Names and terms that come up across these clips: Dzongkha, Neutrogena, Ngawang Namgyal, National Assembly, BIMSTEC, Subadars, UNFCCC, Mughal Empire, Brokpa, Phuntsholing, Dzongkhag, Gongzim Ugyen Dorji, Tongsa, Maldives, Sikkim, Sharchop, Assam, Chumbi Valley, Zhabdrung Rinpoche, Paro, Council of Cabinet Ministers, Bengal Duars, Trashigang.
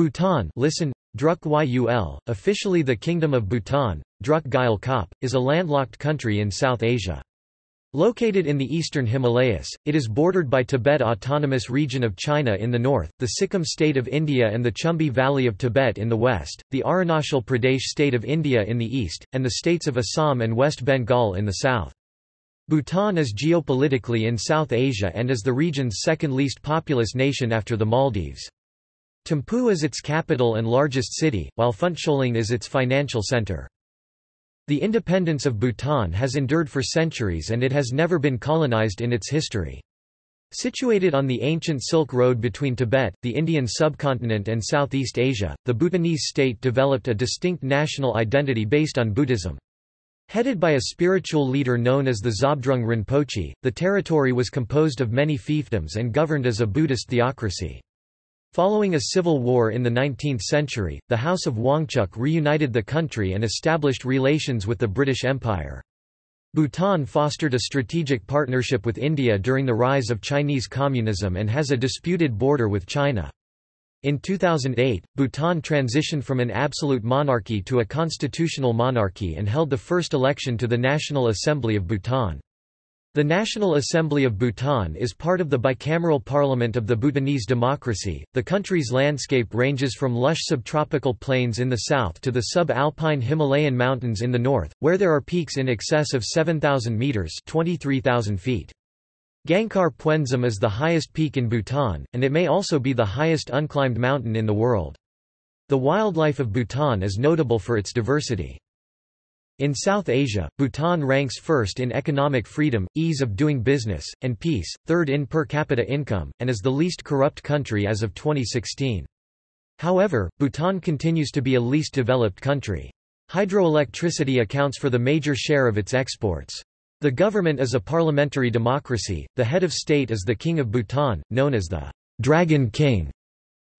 Bhutan, listen, Druk Yul, officially the Kingdom of Bhutan, Druk Gyal Khap, is a landlocked country in South Asia. Located in the eastern Himalayas, it is bordered by Tibet Autonomous Region of China in the north, the Sikkim state of India and the Chumbi Valley of Tibet in the west, the Arunachal Pradesh state of India in the east, and the states of Assam and West Bengal in the south. Bhutan is geopolitically in South Asia and is the region's second least populous nation after the Maldives. Thimphu is its capital and largest city, while Phuntsholing is its financial center. The independence of Bhutan has endured for centuries and it has never been colonized in its history. Situated on the ancient Silk Road between Tibet, the Indian subcontinent and Southeast Asia, the Bhutanese state developed a distinct national identity based on Buddhism. Headed by a spiritual leader known as the Zhabdrung Rinpoche, the territory was composed of many fiefdoms and governed as a Buddhist theocracy. Following a civil war in the 19th century, the House of Wangchuk reunited the country and established relations with the British Empire. Bhutan fostered a strategic partnership with India during the rise of Chinese communism and has a disputed border with China. In 2008, Bhutan transitioned from an absolute monarchy to a constitutional monarchy and held the first election to the National Assembly of Bhutan. The National Assembly of Bhutan is part of the bicameral parliament of the Bhutanese democracy. The country's landscape ranges from lush subtropical plains in the south to the sub-alpine Himalayan mountains in the north, where there are peaks in excess of 7,000 meters (23,000 feet). Gangkar Puensum is the highest peak in Bhutan, and it may also be the highest unclimbed mountain in the world. The wildlife of Bhutan is notable for its diversity. In South Asia, Bhutan ranks first in economic freedom, ease of doing business, and peace, third in per capita income, and is the least corrupt country as of 2016. However, Bhutan continues to be a least developed country. Hydroelectricity accounts for the major share of its exports. The government is a parliamentary democracy. The head of state is the King of Bhutan, known as the Dragon King.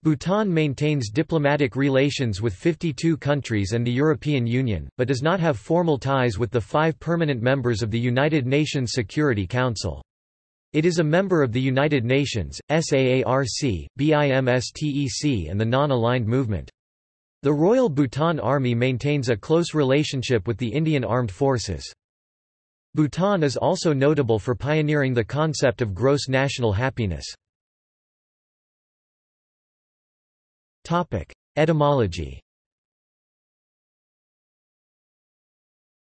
Bhutan maintains diplomatic relations with 52 countries and the European Union, but does not have formal ties with the 5 permanent members of the United Nations Security Council. It is a member of the United Nations, SAARC, BIMSTEC and the Non-Aligned Movement. The Royal Bhutan Army maintains a close relationship with the Indian Armed Forces. Bhutan is also notable for pioneering the concept of gross national happiness. Topic: Etymology.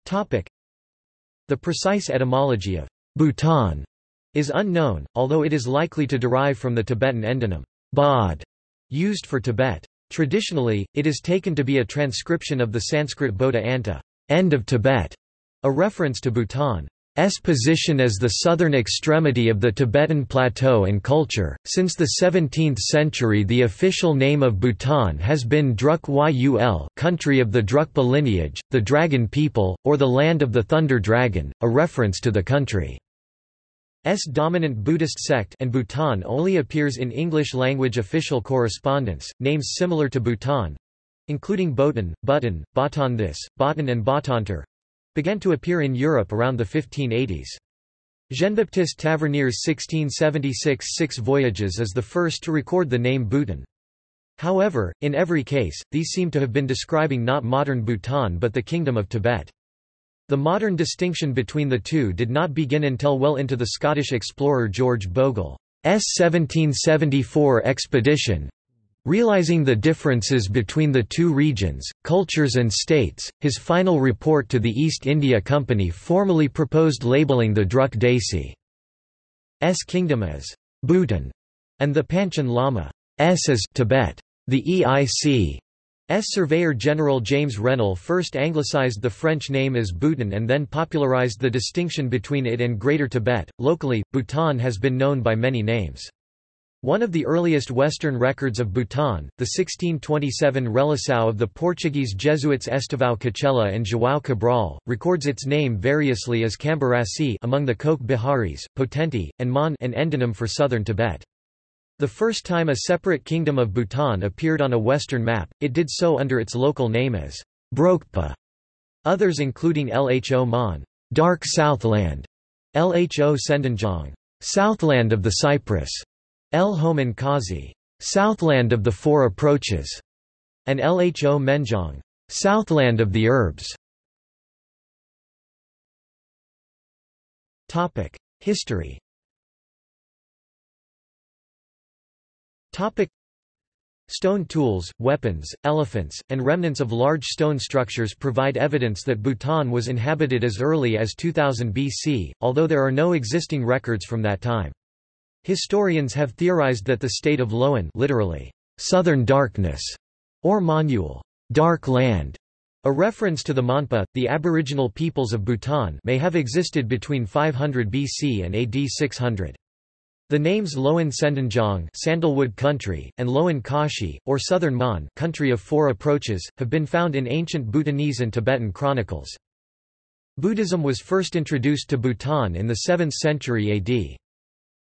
Topic: The precise etymology of Bhutan is unknown, although it is likely to derive from the Tibetan endonym bod, used for Tibet. Traditionally, it is taken to be a transcription of the Sanskrit bodha anta, end of Tibet, a reference to Bhutan. S position as the southern extremity of the Tibetan plateau and culture. Since the 17th century, the official name of Bhutan has been Druk Yul, country of the Drukpa lineage, the Dragon people, or the land of the Thunder Dragon, a reference to the country's dominant Buddhist sect, and Bhutan only appears in English language official correspondence. Names similar to Bhutan, including Bhotan, Bhutan, Bhutan this, Bhutan, and Bhutantar, began to appear in Europe around the 1580s. Jean-Baptiste Tavernier's 1676 Six Voyages is the first to record the name Bhutan. However, in every case, these seem to have been describing not modern Bhutan but the Kingdom of Tibet. The modern distinction between the two did not begin until well into the Scottish explorer George Bogle's 1774 expedition. Realizing the differences between the two regions, cultures and states, his final report to the East India Company formally proposed labeling the Druk Desi's kingdom as Bhutan, and the Panchen Lama's as Tibet. The EIC's Surveyor General James Rennell first anglicized the French name as Bhutan and then popularized the distinction between it and Greater Tibet. Locally, Bhutan has been known by many names. One of the earliest Western records of Bhutan, the 1627 Relação of the Portuguese Jesuits Estevão Cacella and João Cabral, records its name variously as Cambarasi among the Koch Biharis, Potenti, and Mon, an endonym for southern Tibet. The first time a separate kingdom of Bhutan appeared on a Western map, it did so under its local name as Brokpa. Others including Lho Mon, Dark Southland, Lho Sendanjong, Southland of the Cypress, El Homan Qazi, Southland of the Four Approaches, and Lho Menjong, Southland of the Herbs. Topic: History. Topic: Stone tools, weapons, elephants, and remnants of large stone structures provide evidence that Bhutan was inhabited as early as 2000 BC, although there are no existing records from that time. Historians have theorized that the state of Loan, literally southern darkness, or Manuel, dark land, a reference to the Monpa, the aboriginal peoples of Bhutan, may have existed between 500 BC and AD 600. The names Loan Sendanjong, sandalwood country, and Loan Kashi, or Southern Mon, country of four approaches, have been found in ancient Bhutanese and Tibetan chronicles. Buddhism was first introduced to Bhutan in the 7th century AD.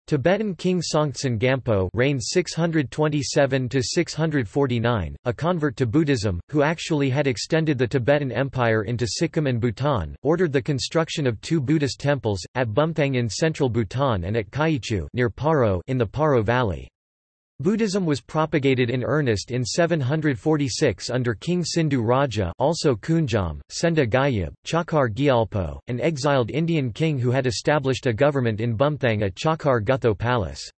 Tibetan king Songtsen Gampo reigned 627–649, a convert to Buddhism, who actually had extended the Tibetan Empire into Sikkim and Bhutan, ordered the construction of two Buddhist temples, at Bumthang in central Bhutan and at Kaichu near Paro in the Paro Valley. Buddhism was propagated in earnest in 746 under King Sindhu Raja, also Kunjam, Senda Gayub, Chakar Gyalpo, an exiled Indian king who had established a government in Bumthang at Chakar Gutho Palace.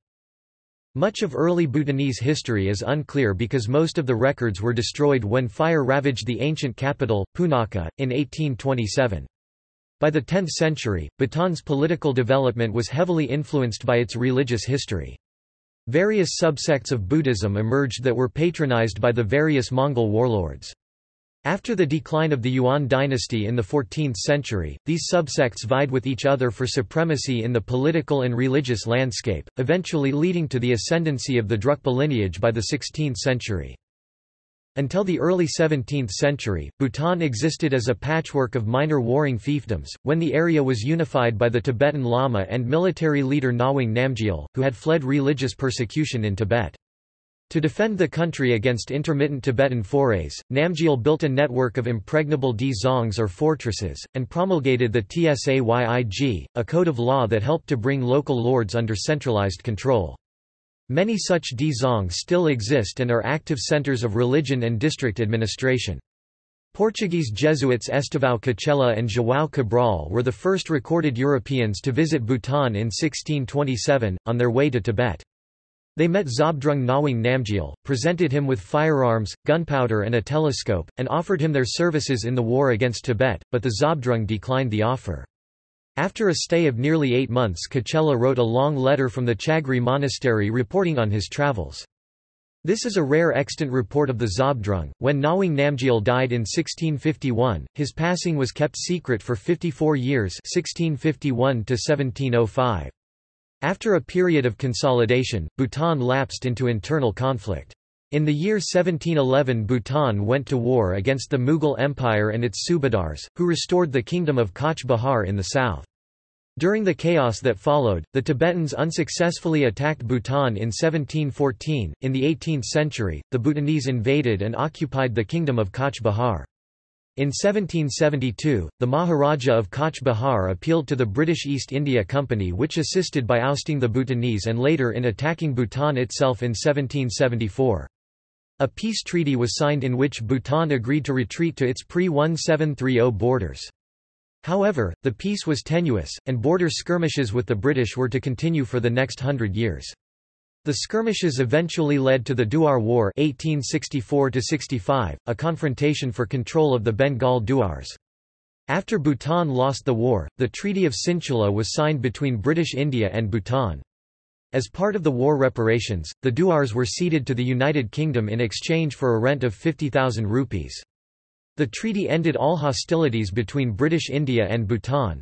Much of early Bhutanese history is unclear because most of the records were destroyed when fire ravaged the ancient capital, Punakha, in 1827. By the 10th century, Bhutan's political development was heavily influenced by its religious history. Various subsects of Buddhism emerged that were patronized by the various Mongol warlords. After the decline of the Yuan dynasty in the 14th century, these subsects vied with each other for supremacy in the political and religious landscape, eventually leading to the ascendancy of the Drukpa lineage by the 16th century. Until the early 17th century, Bhutan existed as a patchwork of minor warring fiefdoms, when the area was unified by the Tibetan Lama and military leader Ngawang Namgyal, who had fled religious persecution in Tibet. To defend the country against intermittent Tibetan forays, Namgyal built a network of impregnable dzongs or fortresses, and promulgated the Tsayig, a code of law that helped to bring local lords under centralized control. Many such dzongs still exist and are active centers of religion and district administration. Portuguese Jesuits Estevão Cacella and João Cabral were the first recorded Europeans to visit Bhutan in 1627, on their way to Tibet. They met Zhabdrung Ngawang Namgyal, presented him with firearms, gunpowder and a telescope, and offered him their services in the war against Tibet, but the Zhabdrung declined the offer. After a stay of nearly 8 months, Cacella wrote a long letter from the Chagri monastery reporting on his travels. This is a rare extant report of the Zabdrung. When Ngawang Namgyal died in 1651, his passing was kept secret for 54 years (1651–1705). After a period of consolidation, Bhutan lapsed into internal conflict. In the year 1711, Bhutan went to war against the Mughal Empire and its Subadars, who restored the kingdom of Koch Behar in the south. During the chaos that followed, the Tibetans unsuccessfully attacked Bhutan in 1714. In the 18th century, the Bhutanese invaded and occupied the kingdom of Koch Behar. In 1772, the Maharaja of Koch Behar appealed to the British East India Company, which assisted by ousting the Bhutanese and later in attacking Bhutan itself in 1774. A peace treaty was signed in which Bhutan agreed to retreat to its pre-1730 borders. However, the peace was tenuous, and border skirmishes with the British were to continue for the next 100 years. The skirmishes eventually led to the Duar War 1864–65, a confrontation for control of the Bengal Duars. After Bhutan lost the war, the Treaty of Sinchula was signed between British India and Bhutan. As part of the war reparations, the Duars were ceded to the United Kingdom in exchange for a rent of 50,000 rupees. The treaty ended all hostilities between British India and Bhutan.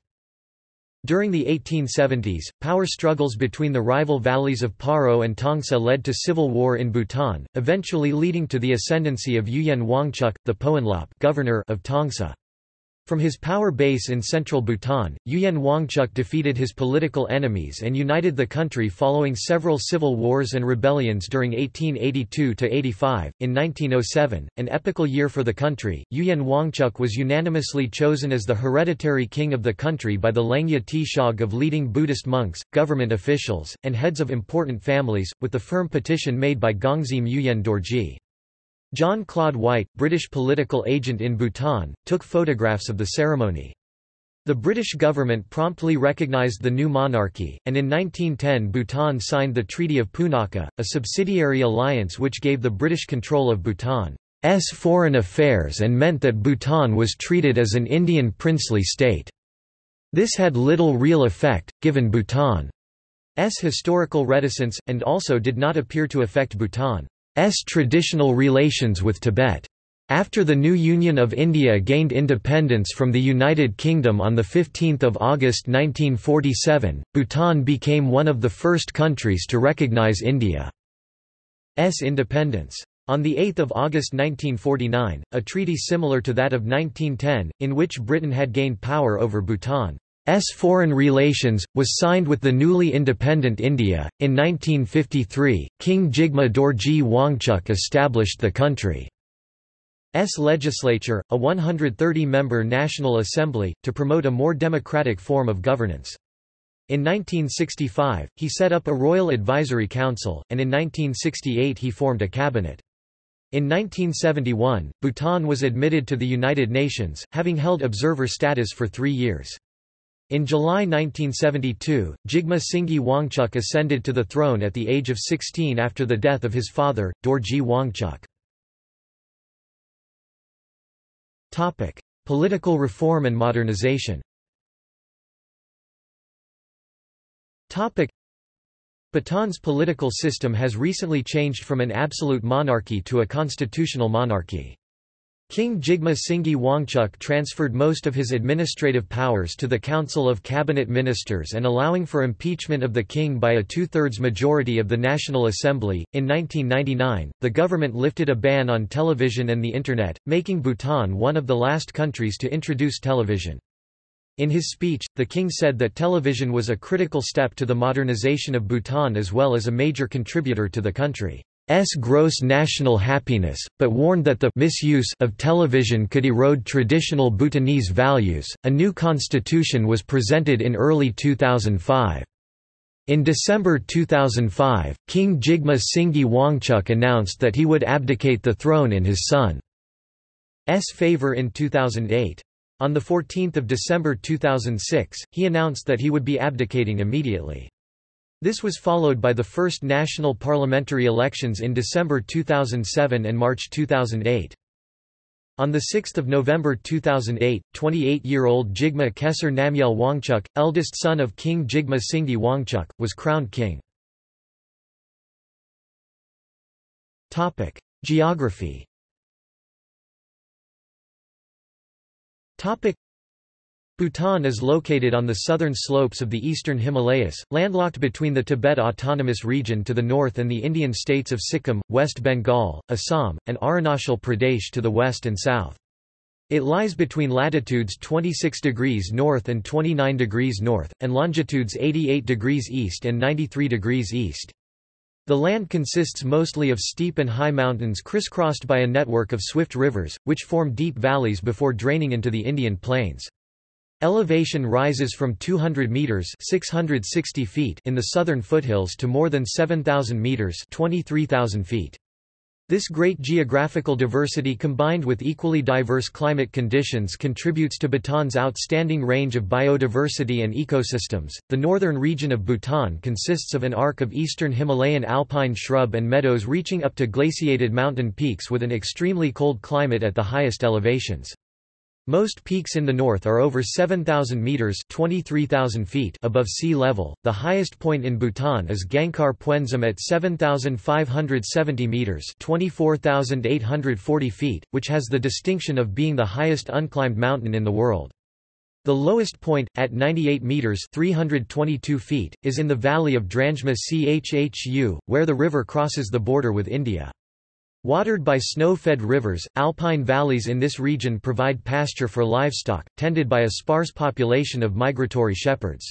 During the 1870s, power struggles between the rival valleys of Paro and Tongsa led to civil war in Bhutan, eventually leading to the ascendancy of Ugyen Wangchuck, the Poenlop governor of Tongsa. From his power base in central Bhutan, Ugyen Wangchuck defeated his political enemies and united the country following several civil wars and rebellions during 1882–85. In 1907, an epical year for the country, Ugyen Wangchuck was unanimously chosen as the hereditary king of the country by the Langya Teshog of leading Buddhist monks, government officials, and heads of important families, with the firm petition made by Gongzim Ugyen Dorji. John Claude White, British political agent in Bhutan, took photographs of the ceremony. The British government promptly recognized the new monarchy, and in 1910 Bhutan signed the Treaty of Punakha, a subsidiary alliance which gave the British control of Bhutan's foreign affairs and meant that Bhutan was treated as an Indian princely state. This had little real effect, given Bhutan's historical reticence, and also did not appear to affect Bhutan's traditional relations with Tibet. After the new Union of India gained independence from the United Kingdom on 15 August 1947, Bhutan became one of the first countries to recognize India's independence. On 8 August 1949, a treaty similar to that of 1910, in which Britain had gained power over Bhutan's foreign relations, was signed with the newly independent India. In 1953, King Jigme Dorje Wangchuck established the country's legislature, a 130-member National Assembly, to promote a more democratic form of governance. In 1965, he set up a Royal Advisory Council, and in 1968 he formed a cabinet. In 1971, Bhutan was admitted to the United Nations, having held observer status for 3 years. In July 1972, Jigme Singye Wangchuck ascended to the throne at the age of 16 after the death of his father, Dorje Wangchuck. Topic: Political reform and modernization. Topic: Bhutan's political system has recently changed from an absolute monarchy to a constitutional monarchy. King Jigme Singye Wangchuck transferred most of his administrative powers to the Council of Cabinet Ministers and allowing for impeachment of the king by a two-thirds majority of the National Assembly. In 1999, the government lifted a ban on television and the Internet, making Bhutan one of the last countries to introduce television. In his speech, the king said that television was a critical step to the modernization of Bhutan as well as a major contributor to the country. Gross National Happiness, but warned that the misuse of television could erode traditional Bhutanese values. A new constitution was presented in early 2005. In December 2005, King Jigme Singye Wangchuck announced that he would abdicate the throne in his son's favor in 2008. On 14 December 2006, he announced that he would be abdicating immediately. This was followed by the first national parliamentary elections in December 2007 and March 2008. On 6 November 2008, 28-year-old Jigme Khesar Namgyel Wangchuck, eldest son of King Jigme Singye Wangchuck, was crowned king. Geography. Bhutan is located on the southern slopes of the eastern Himalayas, landlocked between the Tibet Autonomous Region to the north and the Indian states of Sikkim, West Bengal, Assam, and Arunachal Pradesh to the west and south. It lies between latitudes 26 degrees north and 29 degrees north, and longitudes 88 degrees east and 93 degrees east. The land consists mostly of steep and high mountains crisscrossed by a network of swift rivers, which form deep valleys before draining into the Indian plains. Elevation rises from 200 meters (660 feet) in the southern foothills to more than 7,000 meters (23,000 feet). This great geographical diversity combined with equally diverse climate conditions contributes to Bhutan's outstanding range of biodiversity and ecosystems. The northern region of Bhutan consists of an arc of eastern Himalayan alpine shrub and meadows reaching up to glaciated mountain peaks with an extremely cold climate at the highest elevations. Most peaks in the north are over 7,000 meters (23,000 feet) above sea level. The highest point in Bhutan is Gangkar Puensum at 7,570 meters (24,840 feet), which has the distinction of being the highest unclimbed mountain in the world. The lowest point, at 98 meters (322 feet), is in the valley of Dranjma Chhu, where the river crosses the border with India. Watered by snow-fed rivers, alpine valleys in this region provide pasture for livestock, tended by a sparse population of migratory shepherds.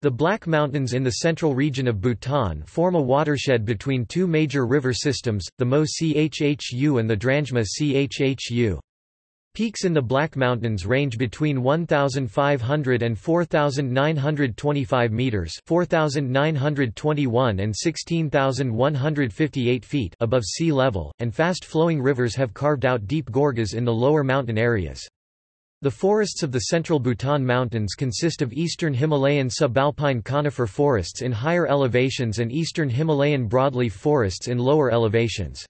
The Black Mountains in the central region of Bhutan form a watershed between two major river systems, the Mo Chhu and the Dranjma Chhu. Peaks in the Black Mountains range between 1,500 and 4,925 meters (4,921 and 16,158 feet) above sea level, and fast-flowing rivers have carved out deep gorges in the lower mountain areas. The forests of the central Bhutan Mountains consist of eastern Himalayan subalpine conifer forests in higher elevations and eastern Himalayan broadleaf forests in lower elevations.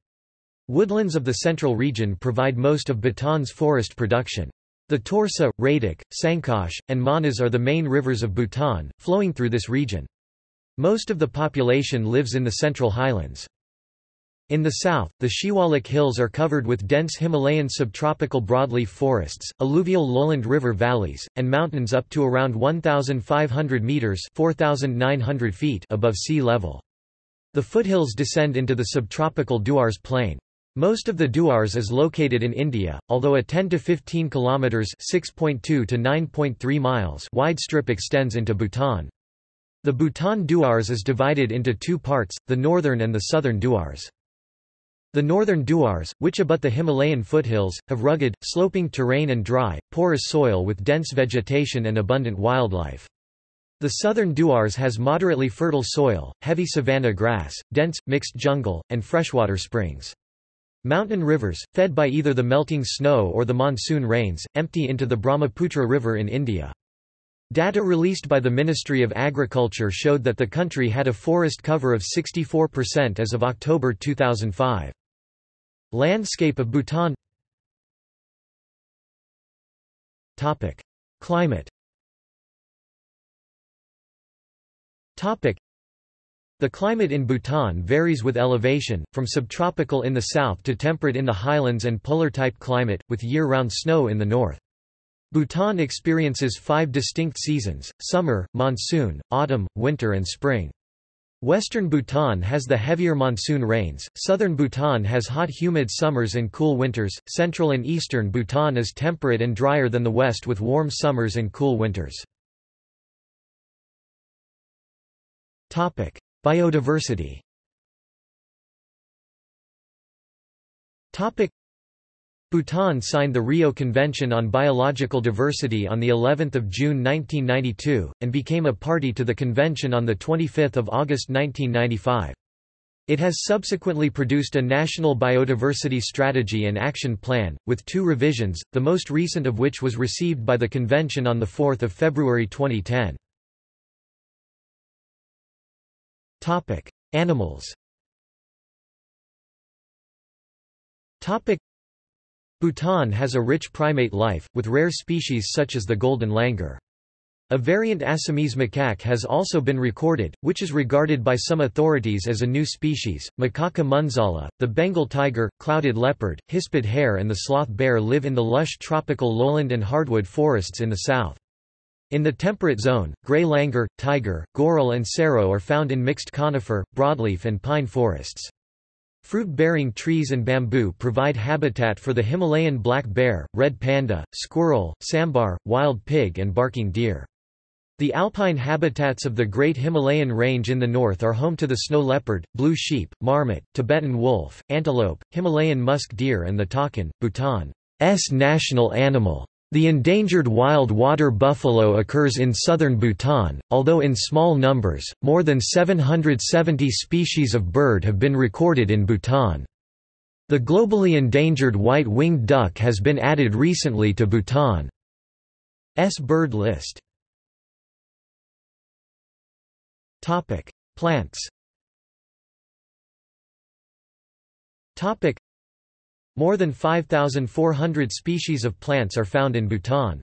Woodlands of the central region provide most of Bhutan's forest production. The Torsa, Radok, Sangkosh, and Manas are the main rivers of Bhutan, flowing through this region. Most of the population lives in the central highlands. In the south, the Shiwalik Hills are covered with dense Himalayan subtropical broadleaf forests, alluvial lowland river valleys, and mountains up to around 1,500 meters (4,900 feet) above sea level. The foothills descend into the subtropical Duars plain. Most of the Duars is located in India, although a 10 to 15 kilometers (6.2 to 9.3 miles) wide strip extends into Bhutan. The Bhutan Duars is divided into two parts, the northern and the southern Duars. The northern Duars, which abut the Himalayan foothills, have rugged, sloping terrain and dry, porous soil with dense vegetation and abundant wildlife. The southern Duars has moderately fertile soil, heavy savanna grass, dense, mixed jungle, and freshwater springs. Mountain rivers, fed by either the melting snow or the monsoon rains, empty into the Brahmaputra River in India. Data released by the Ministry of Agriculture showed that the country had a forest cover of 64% as of October 2005. Landscape of Bhutan. Topic: Climate. Topic: The climate in Bhutan varies with elevation, from subtropical in the south to temperate in the highlands and polar-type climate, with year-round snow in the north. Bhutan experiences 5 distinct seasons: summer, monsoon, autumn, winter and spring. Western Bhutan has the heavier monsoon rains, southern Bhutan has hot humid summers and cool winters, central and eastern Bhutan is temperate and drier than the west with warm summers and cool winters. Biodiversity. Bhutan signed the Rio Convention on Biological Diversity on the 11th of June 1992 and became a party to the convention on the 25th of August 1995. It has subsequently produced a national biodiversity strategy and action plan with 2 revisions, the most recent of which was received by the convention on the 4th of February 2010. Topic: Animals. Topic: Bhutan has a rich primate life, with rare species such as the golden langur. A variant Assamese macaque has also been recorded, which is regarded by some authorities as a new species. Macaca munzala, the Bengal tiger, clouded leopard, hispid hare and the sloth bear live in the lush tropical lowland and hardwood forests in the south. In the temperate zone, grey langur, tiger, goral and saro are found in mixed conifer, broadleaf and pine forests. Fruit-bearing trees and bamboo provide habitat for the Himalayan black bear, red panda, squirrel, sambar, wild pig and barking deer. The alpine habitats of the Great Himalayan Range in the north are home to the snow leopard, blue sheep, marmot, Tibetan wolf, antelope, Himalayan musk deer and the takin, Bhutan's national animal. The endangered wild water buffalo occurs in southern Bhutan, although in small numbers. More than 770 species of bird have been recorded in Bhutan. The globally endangered white-winged duck has been added recently to Bhutan's bird list. Topic: Plants. Topic: More than 5,400 species of plants are found in Bhutan.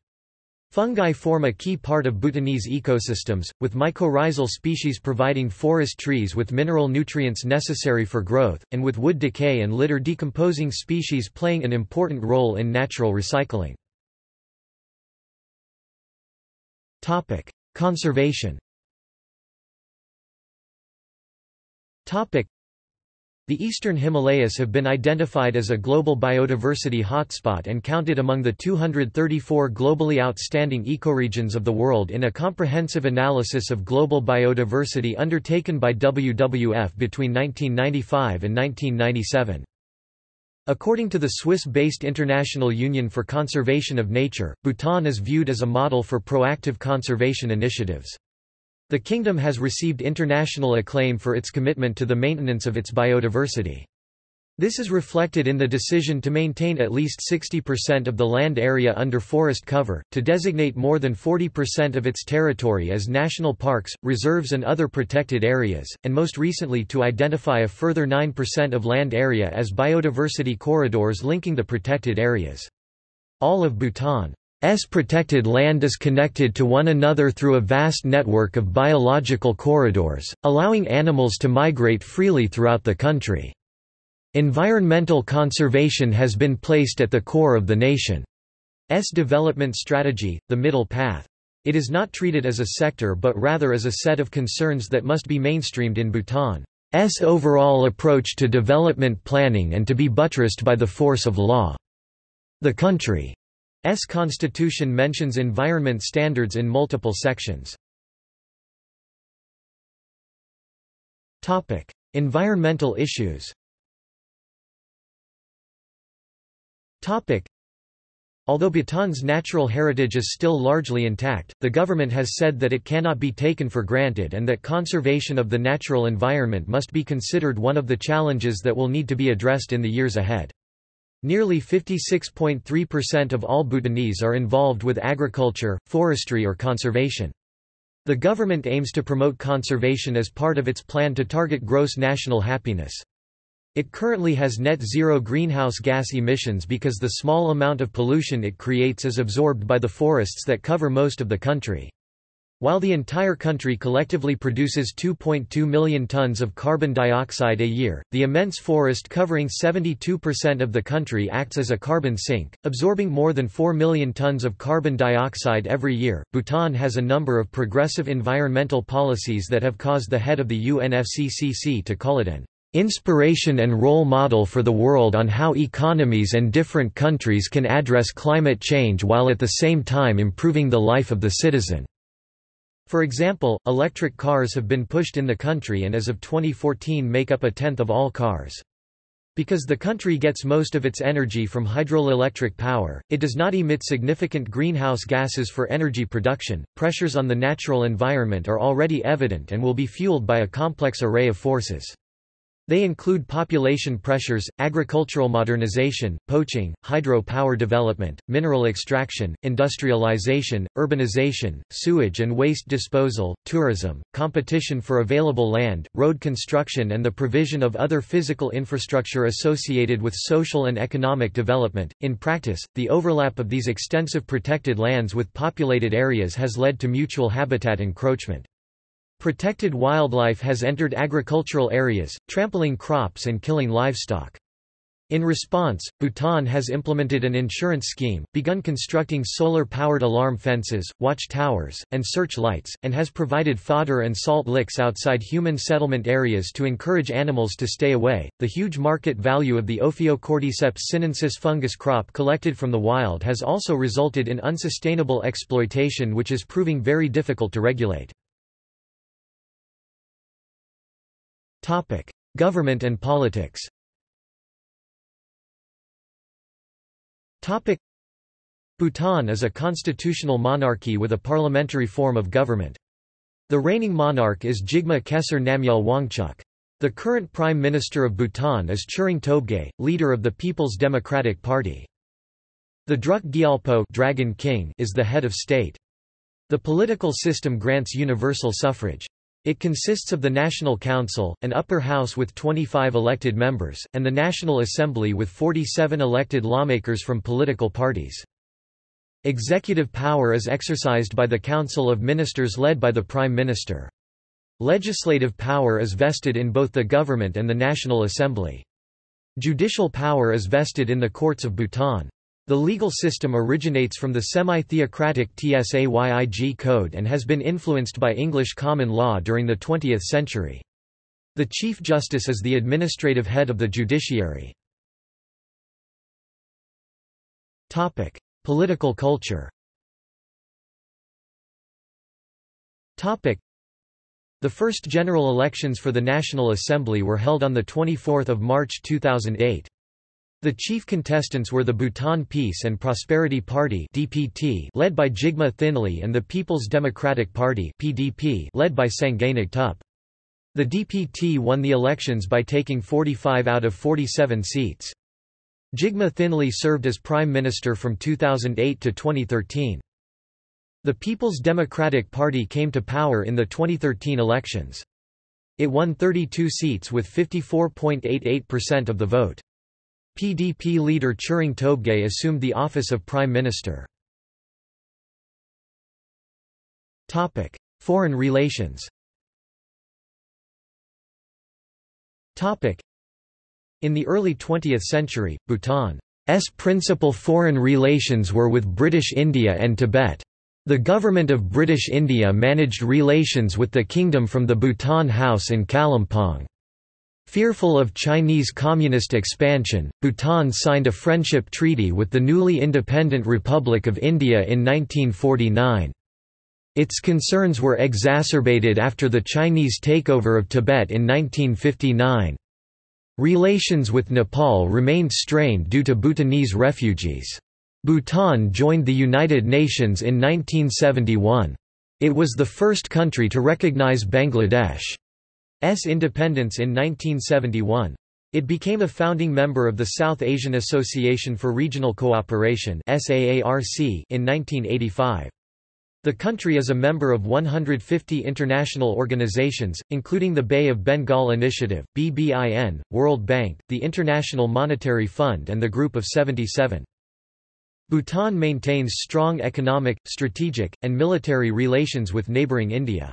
Fungi form a key part of Bhutanese ecosystems, with mycorrhizal species providing forest trees with mineral nutrients necessary for growth, and with wood decay and litter decomposing species playing an important role in natural recycling. Topic: Conservation. Topic: The eastern Himalayas have been identified as a global biodiversity hotspot and counted among the 234 globally outstanding ecoregions of the world in a comprehensive analysis of global biodiversity undertaken by WWF between 1995 and 1997. According to the Swiss-based International Union for Conservation of Nature, Bhutan is viewed as a model for proactive conservation initiatives. The kingdom has received international acclaim for its commitment to the maintenance of its biodiversity. This is reflected in the decision to maintain at least 60% of the land area under forest cover, to designate more than 40% of its territory as national parks, reserves and other protected areas, and most recently to identify a further 9% of land area as biodiversity corridors linking the protected areas. All of Bhutan's protected land is connected to one another through a vast network of biological corridors, allowing animals to migrate freely throughout the country. Environmental conservation has been placed at the core of the nation's development strategy, the middle path. It is not treated as a sector but rather as a set of concerns that must be mainstreamed in Bhutan's overall approach to development planning and to be buttressed by the force of law. The country's constitution mentions environment standards in multiple sections. Environmental issues. Although Bhutan's natural heritage is still largely intact, the government has said that it cannot be taken for granted and that conservation of the natural environment must be considered one of the challenges that will need to be addressed in the years ahead. Nearly 56.3% of all Bhutanese are involved with agriculture, forestry or conservation. The government aims to promote conservation as part of its plan to target gross national happiness. It currently has net zero greenhouse gas emissions because the small amount of pollution it creates is absorbed by the forests that cover most of the country. While the entire country collectively produces 2.2 million tons of carbon dioxide a year, the immense forest covering 72% of the country acts as a carbon sink, absorbing more than 4 million tons of carbon dioxide every year. Bhutan has a number of progressive environmental policies that have caused the head of the UNFCCC to call it an inspiration and role model for the world on how economies and different countries can address climate change while at the same time improving the life of the citizen. For example, electric cars have been pushed in the country and as of 2014 make up 1/10 of all cars. Because the country gets most of its energy from hydroelectric power, it does not emit significant greenhouse gases for energy production. Pressures on the natural environment are already evident and will be fueled by a complex array of forces. They include population pressures, agricultural modernization, poaching, hydro-power development, mineral extraction, industrialization, urbanization, sewage and waste disposal, tourism, competition for available land, road construction and the provision of other physical infrastructure associated with social and economic development. In practice, the overlap of these extensive protected lands with populated areas has led to mutual habitat encroachment. Protected wildlife has entered agricultural areas, trampling crops and killing livestock. In response, Bhutan has implemented an insurance scheme, begun constructing solar-powered alarm fences, watch towers, and search lights, and has provided fodder and salt licks outside human settlement areas to encourage animals to stay away. The huge market value of the Ophiocordyceps sinensis fungus crop collected from the wild has also resulted in unsustainable exploitation, which is proving very difficult to regulate. Government and politics. Bhutan is a constitutional monarchy with a parliamentary form of government. The reigning monarch is Jigme Khesar Namgyel Wangchuck. The current Prime Minister of Bhutan is Churing Tobgay, leader of the People's Democratic Party. The Druk Gyalpo Dragon King is the head of state. The political system grants universal suffrage. It consists of the National Council, an upper house with 25 elected members, and the National Assembly with 47 elected lawmakers from political parties. Executive power is exercised by the Council of Ministers led by the Prime Minister. Legislative power is vested in both the government and the National Assembly. Judicial power is vested in the courts of Bhutan. The legal system originates from the semi-theocratic Tsayig code and has been influenced by English common law during the 20th century. The Chief Justice is the administrative head of the judiciary. Topic: Political culture. Topic: The first general elections for the National Assembly were held on the 24th of March 2008. The chief contestants were the Bhutan Peace and Prosperity Party (DPT) led by Jigme Thinley and the People's Democratic Party (PDP) led by Sangye Nagtup. The DPT won the elections by taking 45 out of 47 seats. Jigme Thinley served as Prime Minister from 2008 to 2013. The People's Democratic Party came to power in the 2013 elections. It won 32 seats with 54.88% of the vote. PDP leader Chöring Tobgay assumed the office of Prime Minister. Topic: Foreign relations. Topic: In the early 20th century, Bhutan's principal foreign relations were with British India and Tibet. The government of British India managed relations with the kingdom from the Bhutan House in Kalimpong. Fearful of Chinese communist expansion, Bhutan signed a friendship treaty with the newly independent Republic of India in 1949. Its concerns were exacerbated after the Chinese takeover of Tibet in 1959. Relations with Nepal remained strained due to Bhutanese refugees. Bhutan joined the United Nations in 1971. It was the first country to recognize Bangladesh. S independence in 1971. It became a founding member of the South Asian Association for Regional Cooperation (SAARC) in 1985. The country is a member of 150 international organizations, including the Bay of Bengal Initiative (BBIN), World Bank, the International Monetary Fund, and the Group of 77. Bhutan maintains strong economic, strategic, and military relations with neighboring India.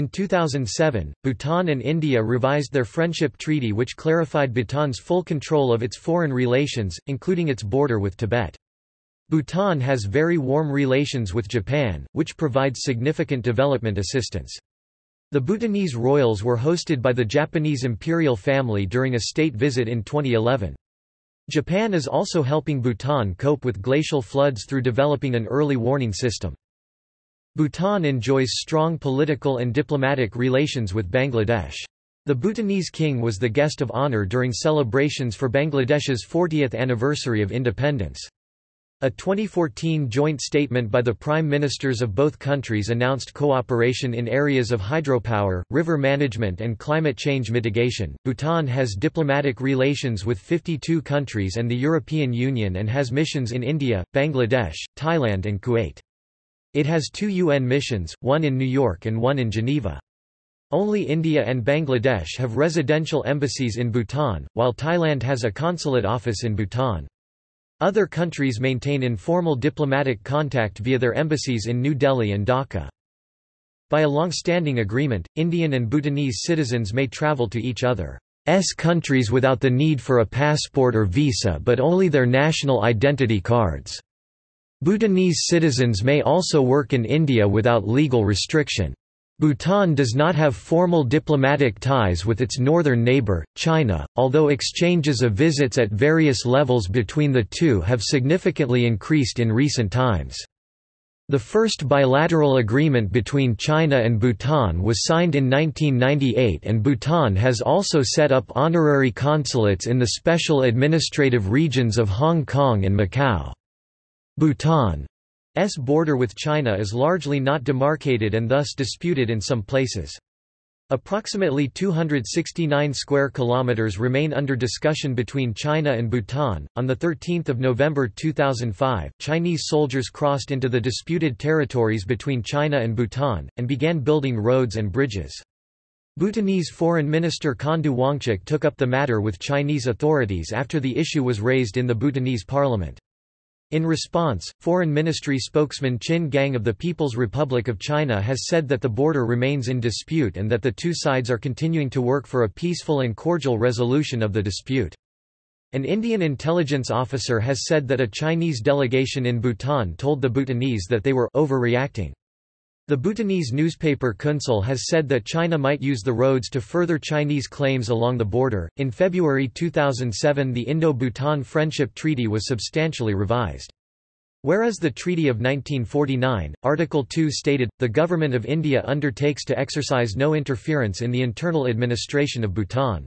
In 2007, Bhutan and India revised their friendship treaty which clarified Bhutan's full control of its foreign relations, including its border with Tibet. Bhutan has very warm relations with Japan, which provides significant development assistance. The Bhutanese royals were hosted by the Japanese imperial family during a state visit in 2011. Japan is also helping Bhutan cope with glacial floods through developing an early warning system. Bhutan enjoys strong political and diplomatic relations with Bangladesh. The Bhutanese king was the guest of honor during celebrations for Bangladesh's 40th anniversary of independence. A 2014 joint statement by the prime ministers of both countries announced cooperation in areas of hydropower, river management, and climate change mitigation. Bhutan has diplomatic relations with 52 countries and the European Union and has missions in India, Bangladesh, Thailand, and Kuwait. It has two UN missions, one in New York and one in Geneva. Only India and Bangladesh have residential embassies in Bhutan, while Thailand has a consulate office in Bhutan. Other countries maintain informal diplomatic contact via their embassies in New Delhi and Dhaka. By a long-standing agreement, Indian and Bhutanese citizens may travel to each other's countries without the need for a passport or visa, but only their national identity cards. Bhutanese citizens may also work in India without legal restriction. Bhutan does not have formal diplomatic ties with its northern neighbor, China, although exchanges of visits at various levels between the two have significantly increased in recent times. The first bilateral agreement between China and Bhutan was signed in 1998, and Bhutan has also set up honorary consulates in the special administrative regions of Hong Kong and Macau. Bhutan's border with China is largely not demarcated and thus disputed in some places. Approximately 269 square kilometers remain under discussion between China and Bhutan. On the 13th of November 2005, Chinese soldiers crossed into the disputed territories between China and Bhutan and began building roads and bridges. Bhutanese Foreign Minister Khandu Wangchuck took up the matter with Chinese authorities after the issue was raised in the Bhutanese parliament. In response, Foreign Ministry spokesman Qin Gang of the People's Republic of China has said that the border remains in dispute and that the two sides are continuing to work for a peaceful and cordial resolution of the dispute. An Indian intelligence officer has said that a Chinese delegation in Bhutan told the Bhutanese that they were overreacting. The Bhutanese newspaper Kunsal has said that China might use the roads to further Chinese claims along the border. In February 2007, the Indo-Bhutan Friendship Treaty was substantially revised. Whereas the Treaty of 1949, Article 2 stated, "The Government of India undertakes to exercise no interference in the internal administration of Bhutan."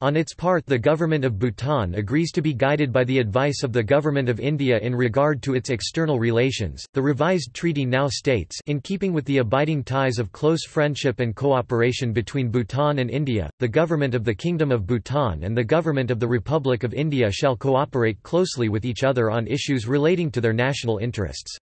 On its part, the government of Bhutan agrees to be guided by the advice of the government of India in regard to its external relations. The revised treaty now states, in keeping with the abiding ties of close friendship and cooperation between Bhutan and India, the government of the Kingdom of Bhutan and the government of the Republic of India shall cooperate closely with each other on issues relating to their national interests.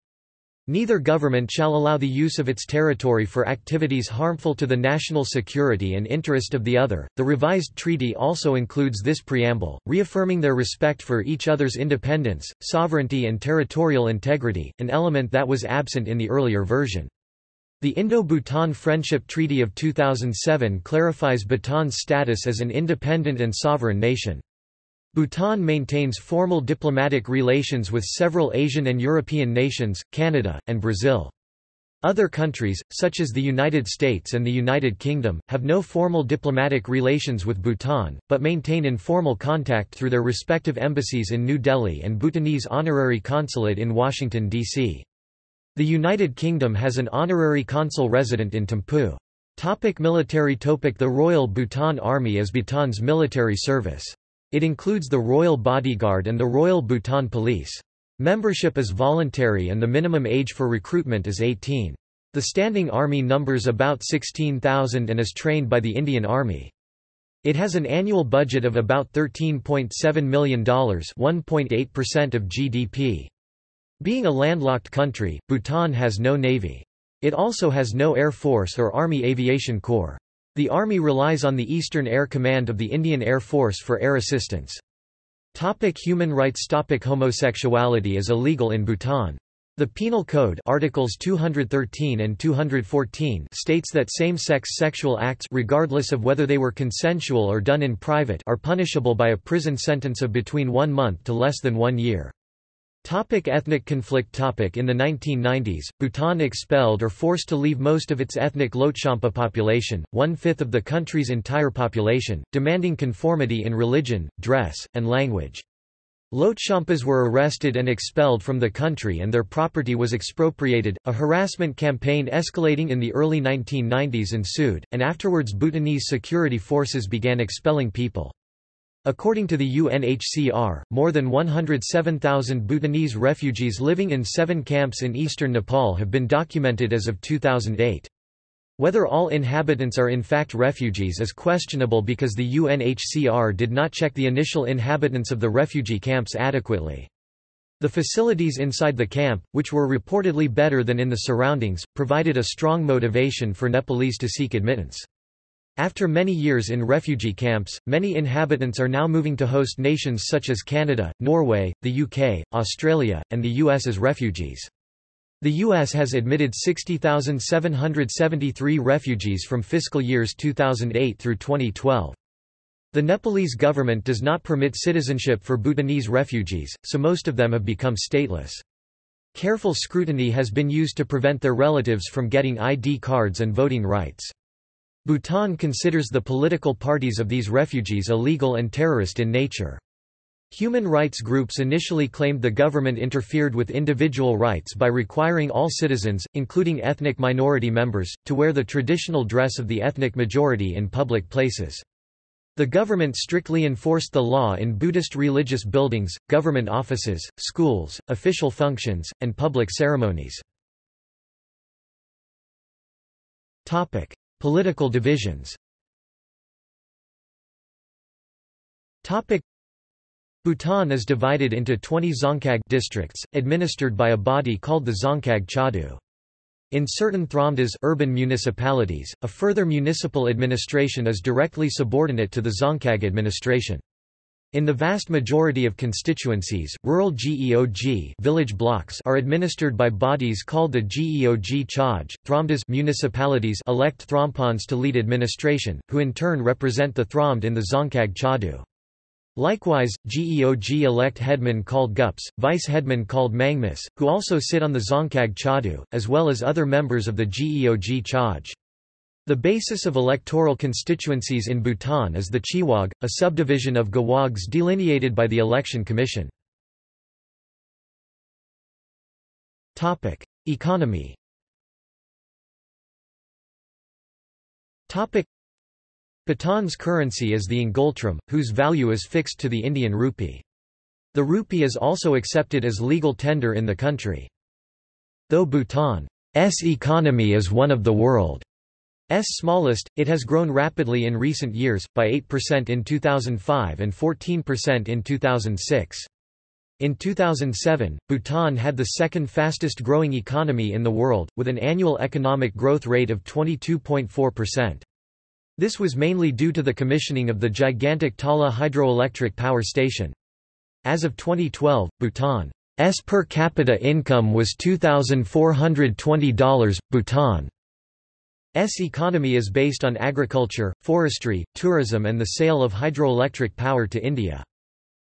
Neither government shall allow the use of its territory for activities harmful to the national security and interest of the other. The revised treaty also includes this preamble, reaffirming their respect for each other's independence, sovereignty, and territorial integrity, an element that was absent in the earlier version. The Indo-Bhutan Friendship Treaty of 2007 clarifies Bhutan's status as an independent and sovereign nation. Bhutan maintains formal diplomatic relations with several Asian and European nations, Canada, and Brazil. Other countries, such as the United States and the United Kingdom, have no formal diplomatic relations with Bhutan, but maintain informal contact through their respective embassies in New Delhi and Bhutanese honorary consulate in Washington, D.C. The United Kingdom has an honorary consul resident in Thimphu. Topic: Military topic. The Royal Bhutan Army is Bhutan's military service. It includes the Royal Bodyguard and the Royal Bhutan Police. Membership is voluntary and the minimum age for recruitment is 18. The Standing Army numbers about 16,000 and is trained by the Indian Army. It has an annual budget of about $13.7 million, 1.8% of GDP. Being a landlocked country, Bhutan has no navy. It also has no air force or army aviation corps. The Army relies on the Eastern Air Command of the Indian Air Force for air assistance. Topic: Human rights. Topic: Homosexuality is illegal in Bhutan. The Penal Code Articles 213 and 214 states that same-sex sexual acts, regardless of whether they were consensual or done in private, are punishable by a prison sentence of between 1 month to less than 1 year. Topic: Ethnic conflict. Topic: In the 1990s, Bhutan expelled or forced to leave most of its ethnic Lhotshampa population, 1/5 of the country's entire population, demanding conformity in religion, dress, and language. Lhotshampas were arrested and expelled from the country and their property was expropriated. A harassment campaign escalating in the early 1990s ensued, and afterwards Bhutanese security forces began expelling people. According to the UNHCR, more than 107,000 Bhutanese refugees living in 7 camps in eastern Nepal have been documented as of 2008. Whether all inhabitants are in fact refugees is questionable because the UNHCR did not check the initial inhabitants of the refugee camps adequately. The facilities inside the camp, which were reportedly better than in the surroundings, provided a strong motivation for Nepalese to seek admittance. After many years in refugee camps, many inhabitants are now moving to host nations such as Canada, Norway, the UK, Australia, and the US as refugees. The US has admitted 60,773 refugees from fiscal years 2008 through 2012. The Nepalese government does not permit citizenship for Bhutanese refugees, so most of them have become stateless. Careful scrutiny has been used to prevent their relatives from getting ID cards and voting rights. Bhutan considers the political parties of these refugees illegal and terrorist in nature. Human rights groups initially claimed the government interfered with individual rights by requiring all citizens, including ethnic minority members, to wear the traditional dress of the ethnic majority in public places. The government strictly enforced the law in Buddhist religious buildings, government offices, schools, official functions, and public ceremonies. Political divisions. Bhutan is divided into 20 Dzongkhag districts, administered by a body called the Dzongkhag Chadu. In certain thromdas urban municipalities, a further municipal administration is directly subordinate to the Dzongkhag administration. In the vast majority of constituencies, rural GEOG village blocks are administered by bodies called the GEOG Chaj. Thromdas municipalities elect thrompons to lead administration, who in turn represent the thromd in the Dzongkhag Chadu. Likewise, GEOG elect headmen called gups, vice-headmen called mangmas, who also sit on the Dzongkhag Chadu, as well as other members of the GEOG Chaj. The basis of electoral constituencies in Bhutan is the Chiwag, a subdivision of Gawags delineated by the Election Commission. Topic: Economy. Topic: Bhutan's currency is the ngultrum, whose value is fixed to the Indian rupee. The rupee is also accepted as legal tender in the country. Though Bhutan's economy is one of the world's smallest, it has grown rapidly in recent years, by 8% in 2005 and 14% in 2006. In 2007, Bhutan had the second fastest growing economy in the world, with an annual economic growth rate of 22.4%. This was mainly due to the commissioning of the gigantic Tala hydroelectric power station. As of 2012, Bhutan's per capita income was $2,420. Bhutan's economy is based on agriculture, forestry, tourism and the sale of hydroelectric power to India.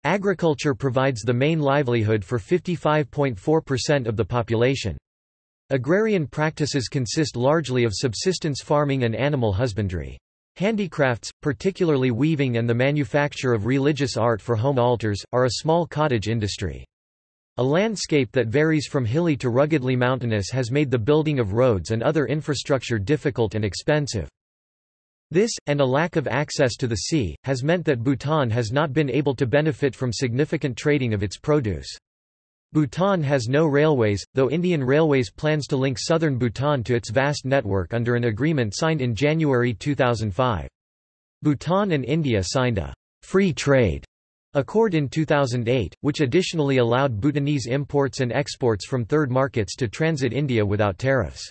Agriculture provides the main livelihood for 55.4% of the population. Agrarian practices consist largely of subsistence farming and animal husbandry. Handicrafts, particularly weaving and the manufacture of religious art for home altars, are a small cottage industry. A landscape that varies from hilly to ruggedly mountainous has made the building of roads and other infrastructure difficult and expensive. This, and a lack of access to the sea, has meant that Bhutan has not been able to benefit from significant trading of its produce. Bhutan has no railways, though Indian Railways plans to link southern Bhutan to its vast network under an agreement signed in January 2005. Bhutan and India signed a free trade accord in 2008, which additionally allowed Bhutanese imports and exports from third markets to transit India without tariffs.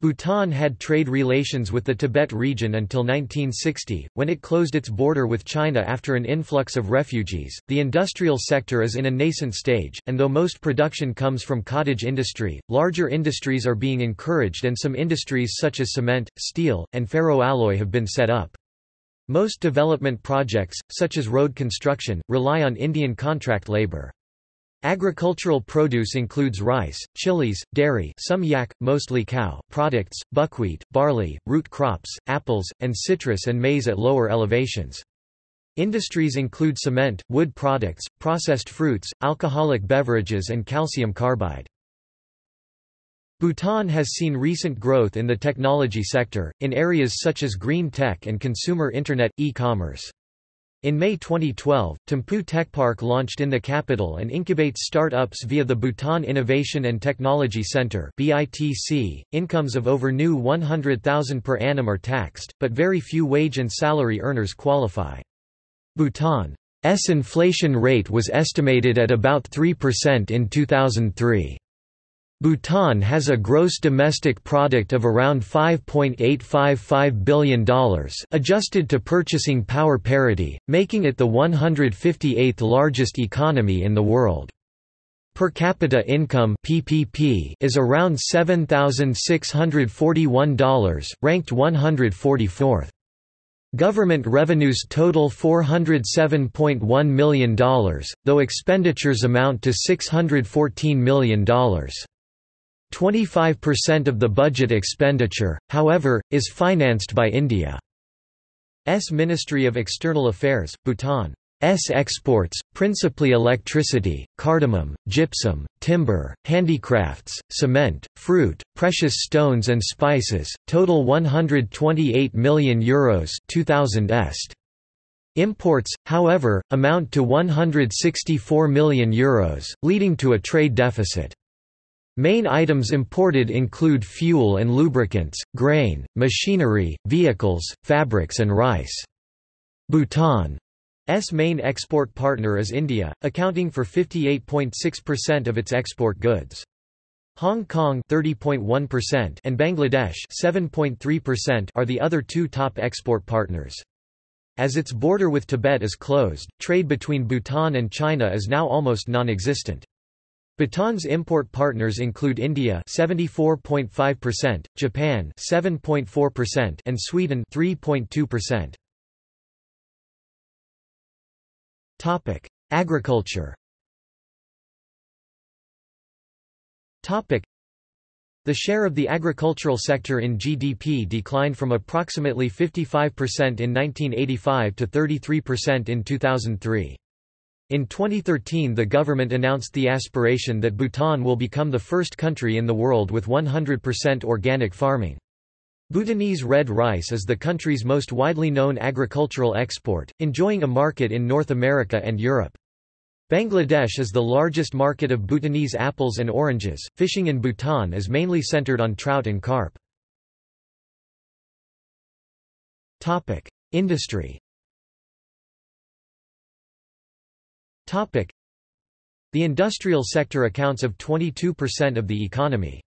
Bhutan had trade relations with the Tibet region until 1960, when it closed its border with China after an influx of refugees. The industrial sector is in a nascent stage, and though most production comes from cottage industry, larger industries are being encouraged and some industries such as cement, steel, and ferroalloy have been set up. Most development projects, such as road construction, rely on Indian contract labor. Agricultural produce includes rice, chilies, dairy, some yak, mostly cow, products, buckwheat, barley, root crops, apples, and citrus and maize at lower elevations. Industries include cement, wood products, processed fruits, alcoholic beverages and calcium carbide. Bhutan has seen recent growth in the technology sector, in areas such as green tech and consumer internet, e-commerce. In May 2012, Thimphu Tech Park launched in the capital and incubates startups via the Bhutan Innovation and Technology Center (BITC). Incomes of over new 100,000 per annum are taxed, but very few wage and salary earners qualify. Bhutan's inflation rate was estimated at about 3% in 2003. Bhutan has a gross domestic product of around $5.855 billion adjusted to purchasing power parity, making it the 158th largest economy in the world. Per capita income (PPP) is around $7,641, ranked 144th. Government revenues total $407.1 million, though expenditures amount to $614 million. 25% of the budget expenditure, however, is financed by India's Ministry of External Affairs. Bhutan's exports, principally electricity, cardamom, gypsum, timber, handicrafts, cement, fruit, precious stones and spices, total €128 million (2000 est). Imports, however, amount to €164 million, leading to a trade deficit. Main items imported include fuel and lubricants, grain, machinery, vehicles, fabrics and rice. Bhutan's main export partner is India, accounting for 58.6% of its export goods. Hong Kong 30.1% and Bangladesh 7.3% are the other two top export partners. As its border with Tibet is closed, trade between Bhutan and China is now almost non-existent. Bhutan's import partners include India 74.5%, Japan 7.4% and Sweden 3.2%. Topic: Agriculture. Topic: The share of the agricultural sector in GDP declined from approximately 55% in 1985 to 33% in 2003. In 2013 the government announced the aspiration that Bhutan will become the first country in the world with 100% organic farming. Bhutanese red rice is the country's most widely known agricultural export, enjoying a market in North America and Europe. Bangladesh is the largest market of Bhutanese apples and oranges. Fishing in Bhutan is mainly centered on trout and carp. Topic: Industry. Topic: The industrial sector accounts of 22% of the economy.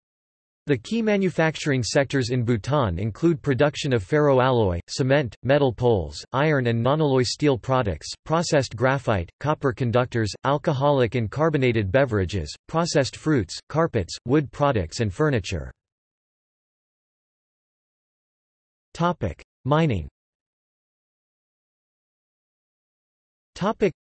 The key manufacturing sectors in Bhutan include production of ferroalloy, cement, metal poles, iron and non-alloy steel products, processed graphite, copper conductors, alcoholic and carbonated beverages, processed fruits, carpets, wood products and furniture. Topic: Mining. Topic: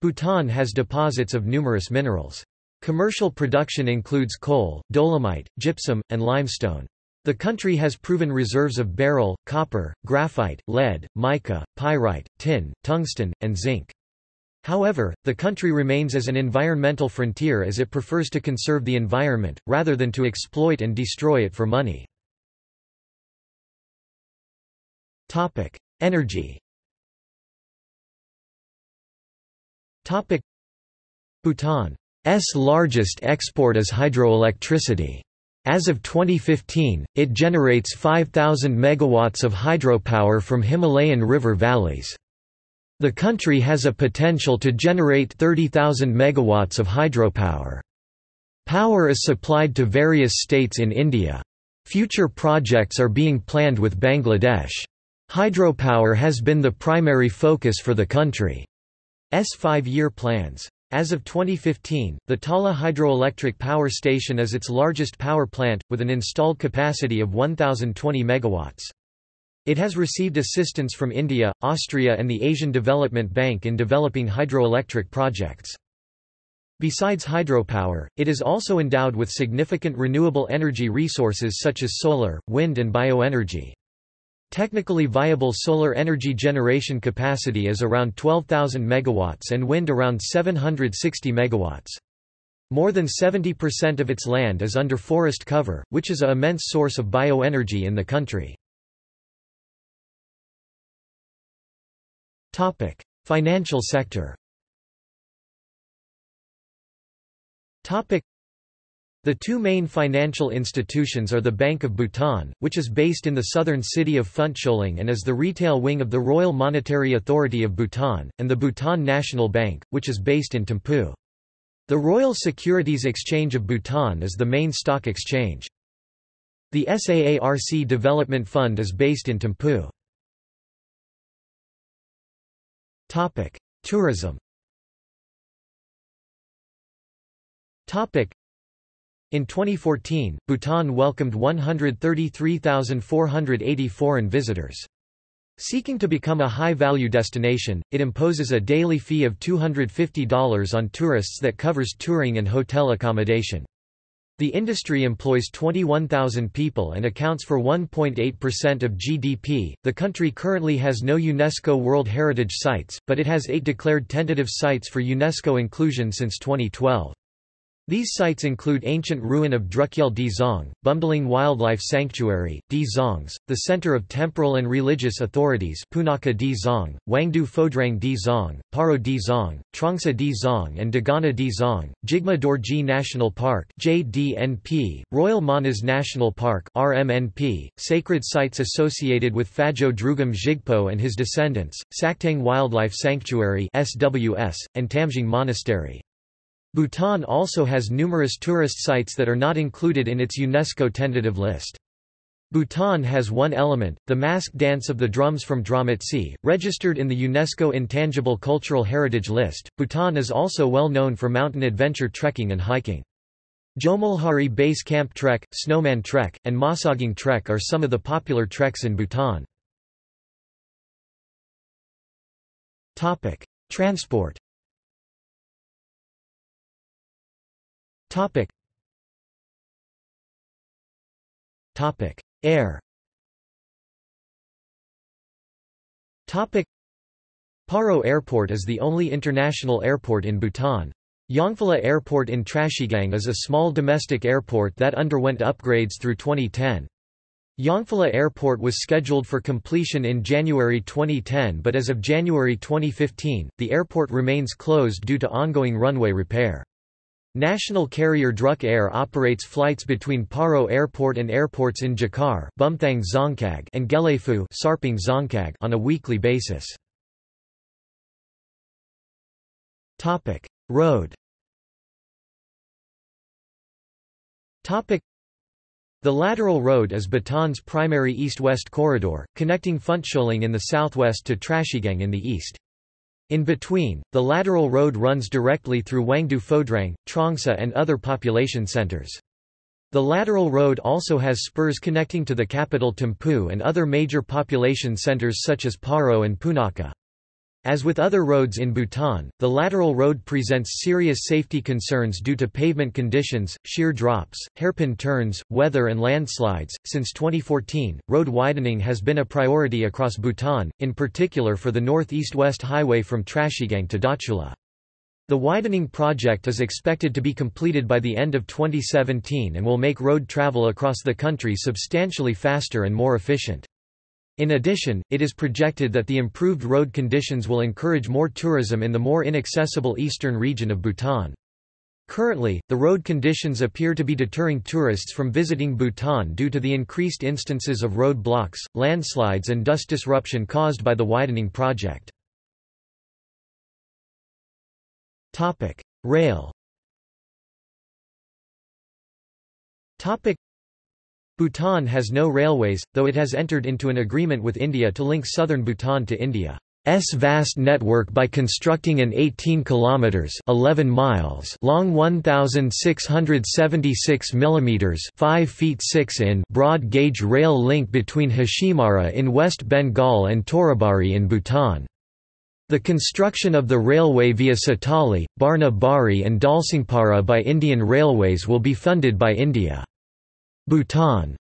Bhutan has deposits of numerous minerals. Commercial production includes coal, dolomite, gypsum, and limestone. The country has proven reserves of beryl, copper, graphite, lead, mica, pyrite, tin, tungsten, and zinc. However, the country remains as an environmental frontier as it prefers to conserve the environment, rather than to exploit and destroy it for money. == Energy == Bhutan S largest export is hydroelectricity. As of 2015, it generates 5,000 megawatts of hydropower from Himalayan river valleys. The country has a potential to generate 30,000 megawatts of hydropower. Power is supplied to various states in India. Future projects are being planned with Bangladesh. Hydropower has been the primary focus for the country's five-year plans. As of 2015, the Tala Hydroelectric Power Station is its largest power plant, with an installed capacity of 1,020 MW. It has received assistance from India, Austria and the Asian Development Bank in developing hydroelectric projects. Besides hydropower, it is also endowed with significant renewable energy resources such as solar, wind and bioenergy. Technically viable solar energy generation capacity is around 12,000 megawatts and wind around 760 megawatts. More than 70% of its land is under forest cover, which is an immense source of bioenergy in the country. Topic: Financial sector. Topic: The two main financial institutions are the Bank of Bhutan, which is based in the southern city of Phuntsholing and is the retail wing of the Royal Monetary Authority of Bhutan, and the Bhutan National Bank, which is based in Thimphu. The Royal Securities Exchange of Bhutan is the main stock exchange. The SAARC Development Fund is based in Thimphu. Topic: Tourism. Topic: In 2014, Bhutan welcomed 133,480 foreign visitors. Seeking to become a high-value destination, it imposes a daily fee of $250 on tourists that covers touring and hotel accommodation. The industry employs 21,000 people and accounts for 1.8% of GDP. The country currently has no UNESCO World Heritage Sites, but it has 8 declared tentative sites for UNESCO inclusion since 2012. These sites include ancient ruin of Drukgyal Dzong, Bumthang Wildlife Sanctuary, Dzongs, the Center of Temporal and Religious Authorities Punakha Dzong, Wangdu Fodrang Dzong, Paro Dzong, Trongsa Dzong and Dagana Dzong, Jigme Dorji National Park (JDNP), Royal Manas National Park (RMNP), sacred sites associated with Phajo Drugom Zhigpo and his descendants, Saktang Wildlife Sanctuary (SWS), and Tamjing Monastery. Bhutan also has numerous tourist sites that are not included in its UNESCO tentative list. Bhutan has one element, the mask dance of the drums from Dramatse, registered in the UNESCO Intangible Cultural Heritage List. Bhutan is also well known for mountain adventure trekking and hiking. Jomolhari Base Camp Trek, Snowman Trek, and Masaging Trek are some of the popular treks in Bhutan. Transport. Air. Paro Airport is the only international airport in Bhutan. Yongphila Airport in Trashigang is a small domestic airport that underwent upgrades through 2010. Yongphila Airport was scheduled for completion in January 2010, but as of January 2015, the airport remains closed due to ongoing runway repair. National carrier Druk Air operates flights between Paro Airport and airports in Jakar, Bumthang Dzongkhag, and Gelefu, Sarping Dzongkhag on a weekly basis. Topic: Road. Topic: The lateral road is Bhutan's primary east-west corridor, connecting Phuntsholing in the southwest to Trashigang in the east. In between, the lateral road runs directly through Wangdu Phodrang, Trongsa and other population centers. The lateral road also has spurs connecting to the capital Thimphu and other major population centers such as Paro and Punakha. As with other roads in Bhutan, the lateral road presents serious safety concerns due to pavement conditions, sheer drops, hairpin turns, weather, and landslides. Since 2014, road widening has been a priority across Bhutan, in particular for the northeast-west highway from Trashigang to Dachula. The widening project is expected to be completed by the end of 2017 and will make road travel across the country substantially faster and more efficient. In addition, it is projected that the improved road conditions will encourage more tourism in the more inaccessible eastern region of Bhutan. Currently, the road conditions appear to be deterring tourists from visiting Bhutan due to the increased instances of road blocks, landslides and dust disruption caused by the widening project. Topic: Rail. Topic: Bhutan has no railways, though it has entered into an agreement with India to link southern Bhutan to India's vast network by constructing an 18 kilometers (11 miles) long 1,676 mm (5 feet 6 in) broad gauge rail link between Hashimara in West Bengal and Torabari in Bhutan. The construction of the railway via Satali, Barna Bari, and Dalsingpara by Indian Railways will be funded by India. Bhutan's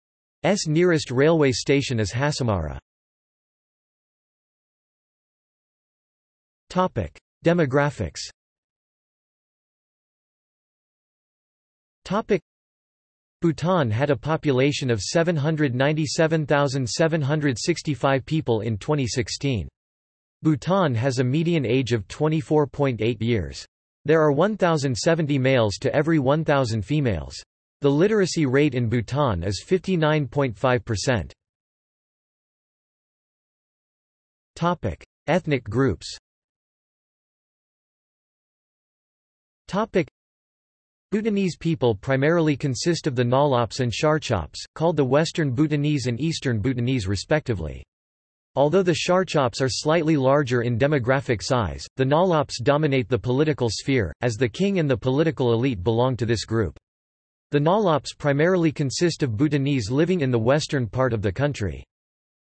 nearest railway station is Hasimara. Topic: Demographics. Topic: Bhutan had a population of 797,765 people in 2016. Bhutan has a median age of 24.8 years. There are 1,070 males to every 1,000 females. The literacy rate in Bhutan is 59.5%. Topic: Ethnic groups. Topic: Bhutanese people primarily consist of the Nalops and Sharchops, called the Western Bhutanese and Eastern Bhutanese respectively. Although the Sharchops are slightly larger in demographic size, the Nalops dominate the political sphere, as the king and the political elite belong to this group. The Nalops primarily consist of Bhutanese living in the western part of the country.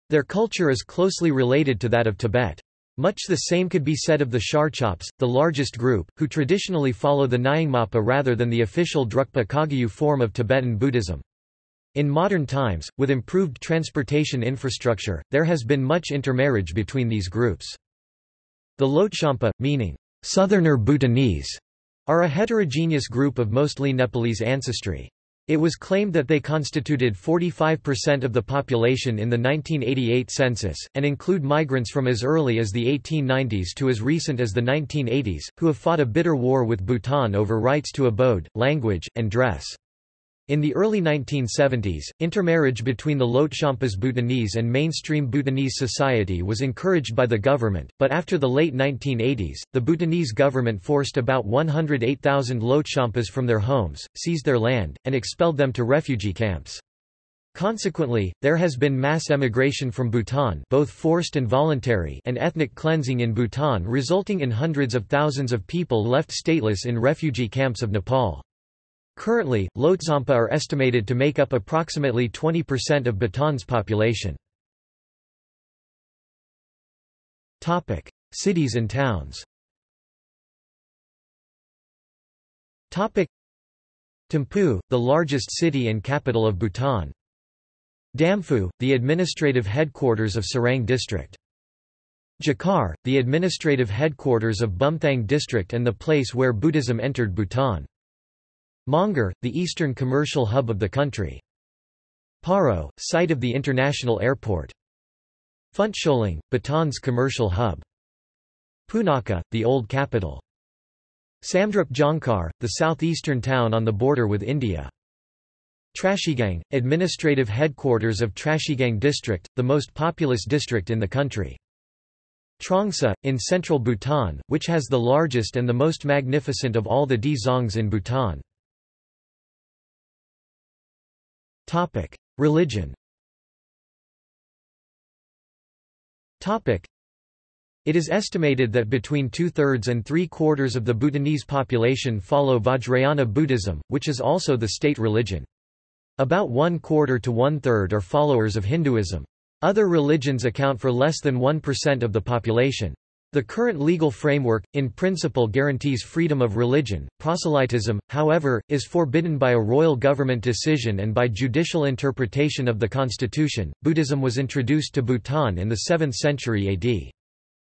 Their culture is closely related to that of Tibet. Much the same could be said of the Sharchops, the largest group, who traditionally follow the Nyingmapa rather than the official Drukpa Kagyu form of Tibetan Buddhism. In modern times, with improved transportation infrastructure, there has been much intermarriage between these groups. The Lochampa, meaning, "Southerner Bhutanese," are a heterogeneous group of mostly Nepalese ancestry. It was claimed that they constituted 45% of the population in the 1988 census, and include migrants from as early as the 1890s to as recent as the 1980s, who have fought a bitter war with Bhutan over rights to abode, language, and dress. In the early 1970s, intermarriage between the Lhotshampas Bhutanese and mainstream Bhutanese society was encouraged by the government, but after the late 1980s, the Bhutanese government forced about 108,000 Lhotshampas from their homes, seized their land, and expelled them to refugee camps. Consequently, there has been mass emigration from Bhutan, both forced and voluntary, and ethnic cleansing in Bhutan resulting in hundreds of thousands of people left stateless in refugee camps of Nepal. Currently, Lhotshampa are estimated to make up approximately 20% of Bhutan's population. Topic: Cities and towns. Topic: Thimphu, the largest city and capital of Bhutan. Damphu, the administrative headquarters of Serang district. Jakar, the administrative headquarters of Bumthang district and the place where Buddhism entered Bhutan. Mongar, the eastern commercial hub of the country. Paro, site of the international airport. Phuntsholing, Bhutan's commercial hub. Punakha, the old capital. Samdrup Jongkar, the southeastern town on the border with India. Trashigang, administrative headquarters of Trashigang district, the most populous district in the country. Trongsa, in central Bhutan, which has the largest and the most magnificent of all the dzongs in Bhutan. Religion. It is estimated that between 2/3 and 3/4 of the Bhutanese population follow Vajrayana Buddhism, which is also the state religion. About 1/4 to 1/3 are followers of Hinduism. Other religions account for less than 1% of the population. The current legal framework, in principle, guarantees freedom of religion. Proselytism, however, is forbidden by a royal government decision and by judicial interpretation of the constitution. Buddhism was introduced to Bhutan in the 7th century AD.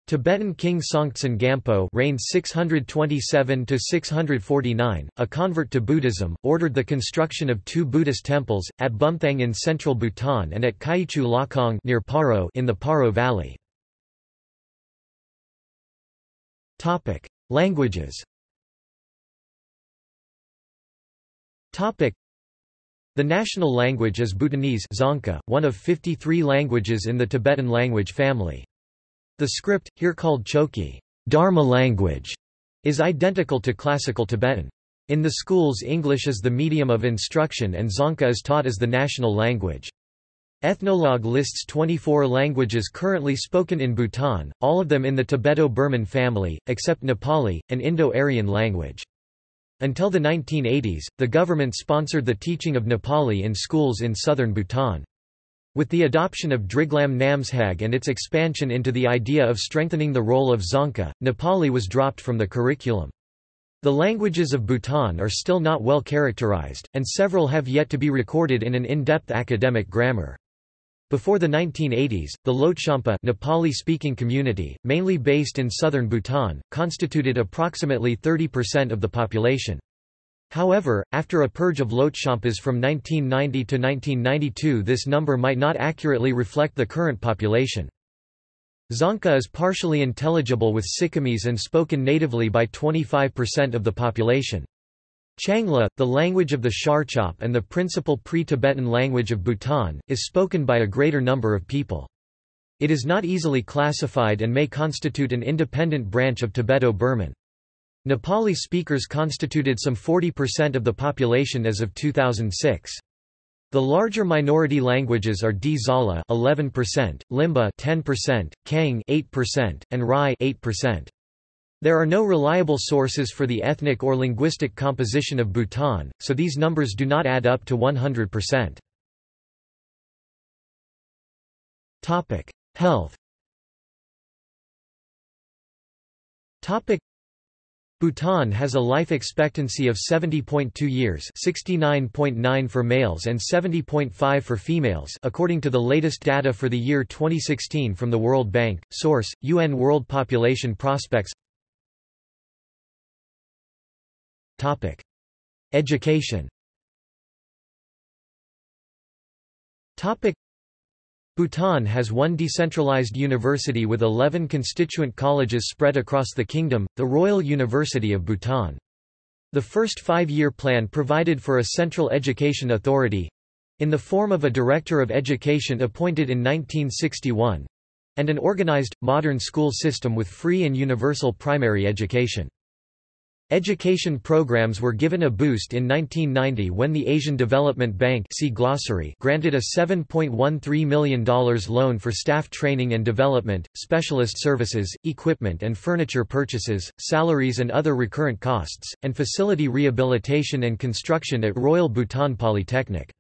Tibetan king Songtsen Gampo reigned 627–649, a convert to Buddhism, ordered the construction of 2 Buddhist temples, at Bumthang in central Bhutan and at Kaichu Lakong near Paro in the Paro Valley. Languages. The national language is Bhutanese, one of 53 languages in the Tibetan language family. The script, here called Choki, Dharma language, is identical to classical Tibetan. In the schools, English is the medium of instruction and Dzongkha is taught as the national language. Ethnologue lists 24 languages currently spoken in Bhutan, all of them in the Tibeto-Burman family, except Nepali, an Indo-Aryan language. Until the 1980s, the government sponsored the teaching of Nepali in schools in southern Bhutan. With the adoption of Driglam Namshag and its expansion into the idea of strengthening the role of Dzongkha, Nepali was dropped from the curriculum. The languages of Bhutan are still not well characterized, and several have yet to be recorded in an in-depth academic grammar. Before the 1980s, the Lhotshampa Nepali-speaking community, mainly based in southern Bhutan, constituted approximately 30% of the population. However, after a purge of Lhotshampas from 1990 to 1992, this number might not accurately reflect the current population. Dzongkha is partially intelligible with Sikkimese and spoken natively by 25% of the population. Changla, the language of the Sharchop and the principal pre-Tibetan language of Bhutan, is spoken by a greater number of people. It is not easily classified and may constitute an independent branch of Tibeto-Burman. Nepali speakers constituted some 40% of the population as of 2006. The larger minority languages are Dzala 11%, Limba 10%, Kang 8%, and Rai 8%. There are no reliable sources for the ethnic or linguistic composition of Bhutan, so these numbers do not add up to 100%. Topic: Health. Topic: Bhutan has a life expectancy of 70.2 years, 69.9 for males and 70.5 for females, according to the latest data for the year 2016 from the World Bank. Source: UN World Population Prospects. Topic: Education. Topic: Bhutan has one decentralized university with 11 constituent colleges spread across the kingdom, the Royal University of Bhutan. The first 5-year plan provided for a central education authority—in the form of a director of education appointed in 1961—and an organized, modern school system with free and universal primary education. Education programs were given a boost in 1990 when the Asian Development Bank granted a $7.13 million loan for staff training and development, specialist services, equipment and furniture purchases, salaries and other recurrent costs, and facility rehabilitation and construction at Royal Bhutan Polytechnic.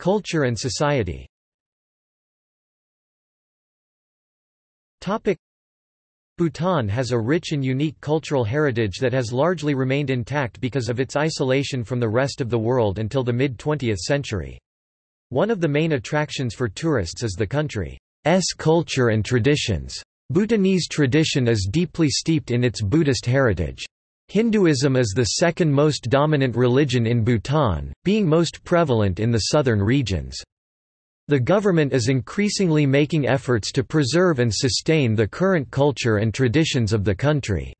Culture and society. Bhutan has a rich and unique cultural heritage that has largely remained intact because of its isolation from the rest of the world until the mid-20th century. One of the main attractions for tourists is the country's culture and traditions. Bhutanese tradition is deeply steeped in its Buddhist heritage. Hinduism is the second most dominant religion in Bhutan, being most prevalent in the southern regions. The government is increasingly making efforts to preserve and sustain the current culture and traditions of the country.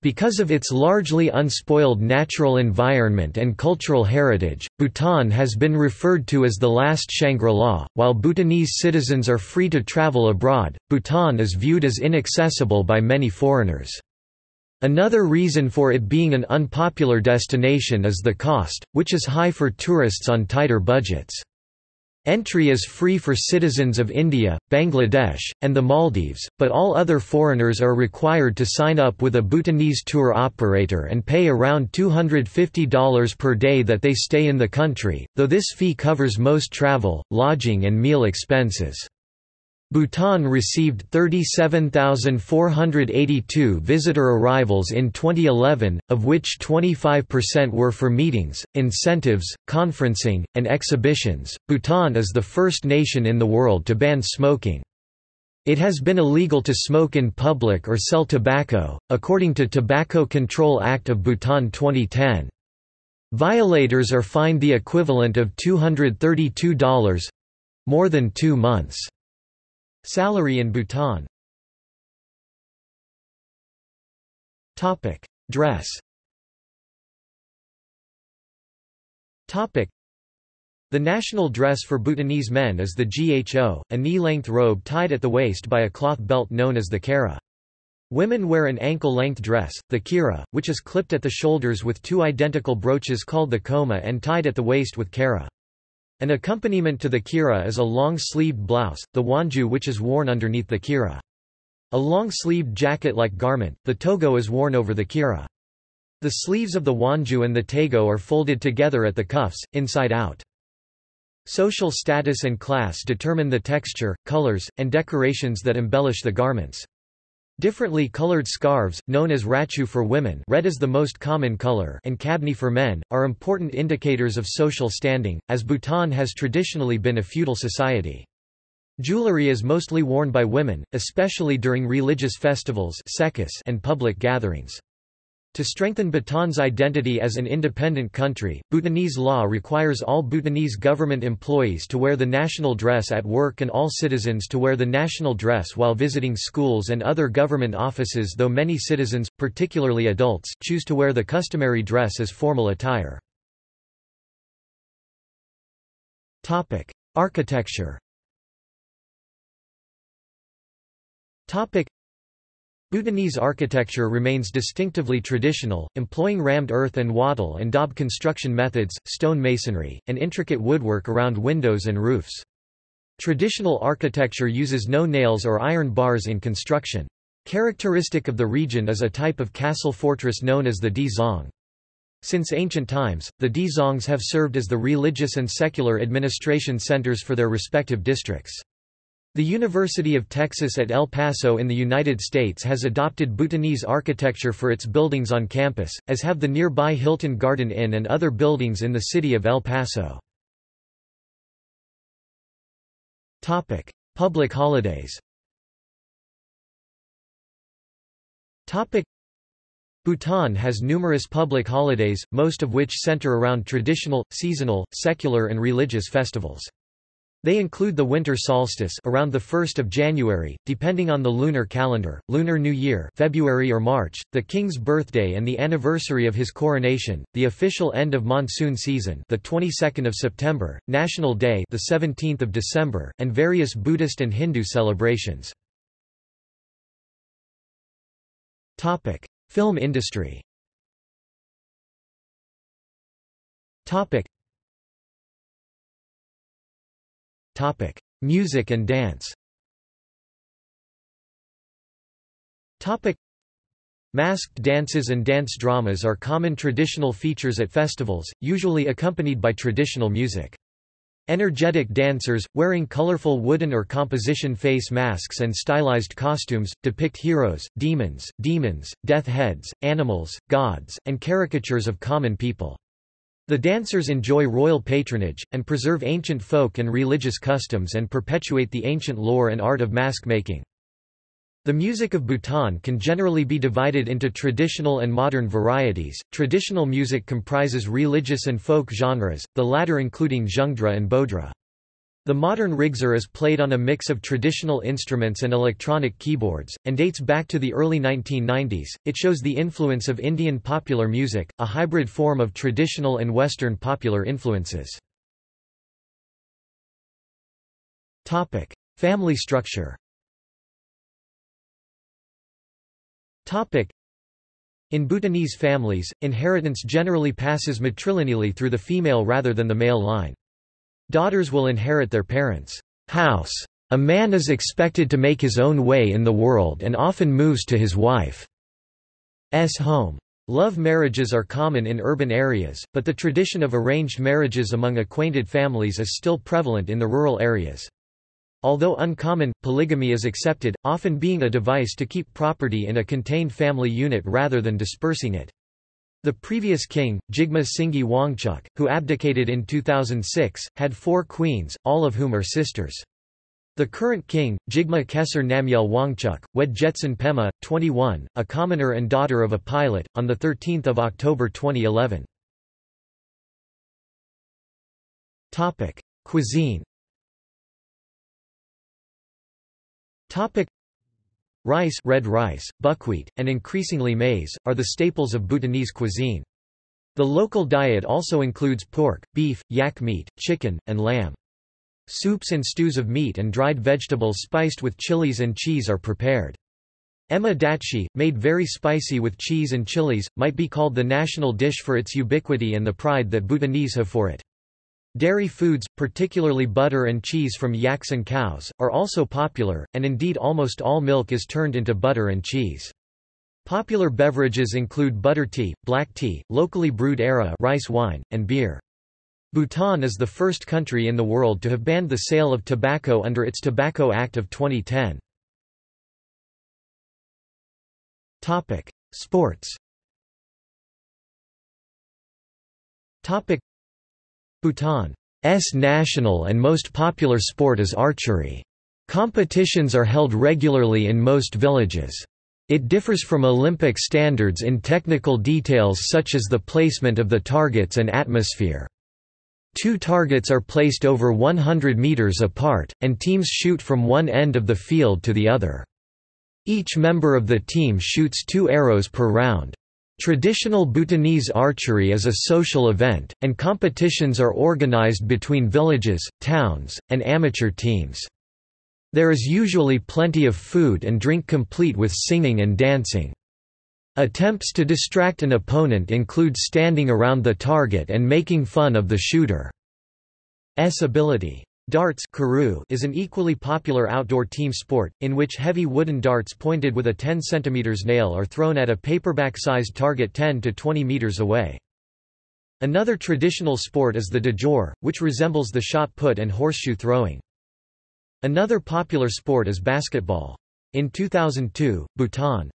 Because of its largely unspoiled natural environment and cultural heritage, Bhutan has been referred to as the last Shangri-La. While Bhutanese citizens are free to travel abroad, Bhutan is viewed as inaccessible by many foreigners. Another reason for it being an unpopular destination is the cost, which is high for tourists on tighter budgets. Entry is free for citizens of India, Bangladesh, and the Maldives, but all other foreigners are required to sign up with a Bhutanese tour operator and pay around $250 per day that they stay in the country, though this fee covers most travel, lodging and meal expenses. Bhutan received 37,482 visitor arrivals in 2011, of which 25% were for meetings, incentives, conferencing, and exhibitions. Bhutan is the first nation in the world to ban smoking. It has been illegal to smoke in public or sell tobacco, according to Tobacco Control Act of Bhutan 2010. Violators are fined the equivalent of $232, more than 2 months' salary in Bhutan. Dress. The national dress for Bhutanese men is the gho, a knee-length robe tied at the waist by a cloth belt known as the kara. Women wear an ankle-length dress, the kira, which is clipped at the shoulders with two identical brooches called the koma and tied at the waist with kara. An accompaniment to the kira is a long-sleeved blouse, the wanju, which is worn underneath the kira. A long-sleeved jacket-like garment, the togo, is worn over the kira. The sleeves of the wanju and the togo are folded together at the cuffs, inside out. Social status and class determine the texture, colors, and decorations that embellish the garments. Differently colored scarves, known as rachu for women, red is the most common color, and kabni for men, are important indicators of social standing, as Bhutan has traditionally been a feudal society. Jewelry is mostly worn by women, especially during religious festivals and public gatherings. To strengthen Bhutan's identity as an independent country, Bhutanese law requires all Bhutanese government employees to wear the national dress at work and all citizens to wear the national dress while visiting schools and other government offices, though many citizens, particularly adults, choose to wear the customary dress as formal attire. Architecture. Bhutanese architecture remains distinctively traditional, employing rammed earth and wattle and daub construction methods, stone masonry, and intricate woodwork around windows and roofs. Traditional architecture uses no nails or iron bars in construction. Characteristic of the region is a type of castle fortress known as the Dzong. Since ancient times, the Dzongs have served as the religious and secular administration centers for their respective districts. The University of Texas at El Paso in the United States has adopted Bhutanese architecture for its buildings on campus, as have the nearby Hilton Garden Inn and other buildings in the city of El Paso. Topic: Public holidays. Topic: Bhutan has numerous public holidays, most of which center around traditional, seasonal, secular and religious festivals. They include the winter solstice around the 1st of January, depending on the lunar calendar, Lunar New Year (February or March), the king's birthday and the anniversary of his coronation, the official end of monsoon season, the 22nd of September, National Day, the 17th of December, and various Buddhist and Hindu celebrations. Topic: Film industry. Topic: Music and dance. Masked dances and dance dramas are common traditional features at festivals, usually accompanied by traditional music. Energetic dancers, wearing colorful wooden or composition face masks and stylized costumes, depict heroes, demons, death heads, animals, gods, and caricatures of common people. The dancers enjoy royal patronage, and preserve ancient folk and religious customs and perpetuate the ancient lore and art of mask-making. The music of Bhutan can generally be divided into traditional and modern varieties. Traditional music comprises religious and folk genres, the latter including Dzongdra and Bodhra. The modern rigsar is played on a mix of traditional instruments and electronic keyboards, and dates back to the early 1990s. It shows the influence of Indian popular music, a hybrid form of traditional and Western popular influences. Topic: Family structure. In Bhutanese families, inheritance generally passes matrilineally through the female rather than the male line. Daughters will inherit their parents' house. A man is expected to make his own way in the world and often moves to his wife's home. Love marriages are common in urban areas, but the tradition of arranged marriages among acquainted families is still prevalent in the rural areas. Although uncommon, polygamy is accepted, often being a device to keep property in a contained family unit rather than dispersing it. The previous king, Jigme Singye Wangchuck, who abdicated in 2006, had 4 queens, all of whom are sisters. The current king, Jigme Khesar Namgyel Wangchuck, wed Jetson Pema, 21, a commoner and daughter of a pilot, on 13 October 2011. Cuisine. Rice, red rice, buckwheat, and increasingly maize, are the staples of Bhutanese cuisine. The local diet also includes pork, beef, yak meat, chicken, and lamb. Soups and stews of meat and dried vegetables spiced with chilies and cheese are prepared. Ema Datshi, made very spicy with cheese and chilies, might be called the national dish for its ubiquity and the pride that Bhutanese have for it. Dairy foods, particularly butter and cheese from yaks and cows, are also popular, and indeed almost all milk is turned into butter and cheese. Popular beverages include butter tea, black tea, locally brewed era rice wine, and beer. Bhutan is the first country in the world to have banned the sale of tobacco under its Tobacco Act of 2010. Sports. Bhutan's national and most popular sport is archery. Competitions are held regularly in most villages. It differs from Olympic standards in technical details such as the placement of the targets and atmosphere. 2 targets are placed over 100 meters apart, and teams shoot from one end of the field to the other. Each member of the team shoots 2 arrows per round. Traditional Bhutanese archery is a social event, and competitions are organized between villages, towns, and amateur teams. There is usually plenty of food and drink complete with singing and dancing. Attempts to distract an opponent include standing around the target and making fun of the shooter's ability. Darts is an equally popular outdoor team sport, in which heavy wooden darts pointed with a 10 cm nail are thrown at a paperback-sized target 10 to 20 meters away. Another traditional sport is the dojor, which resembles the shot put and horseshoe throwing. Another popular sport is basketball. In 2002, Bhutan's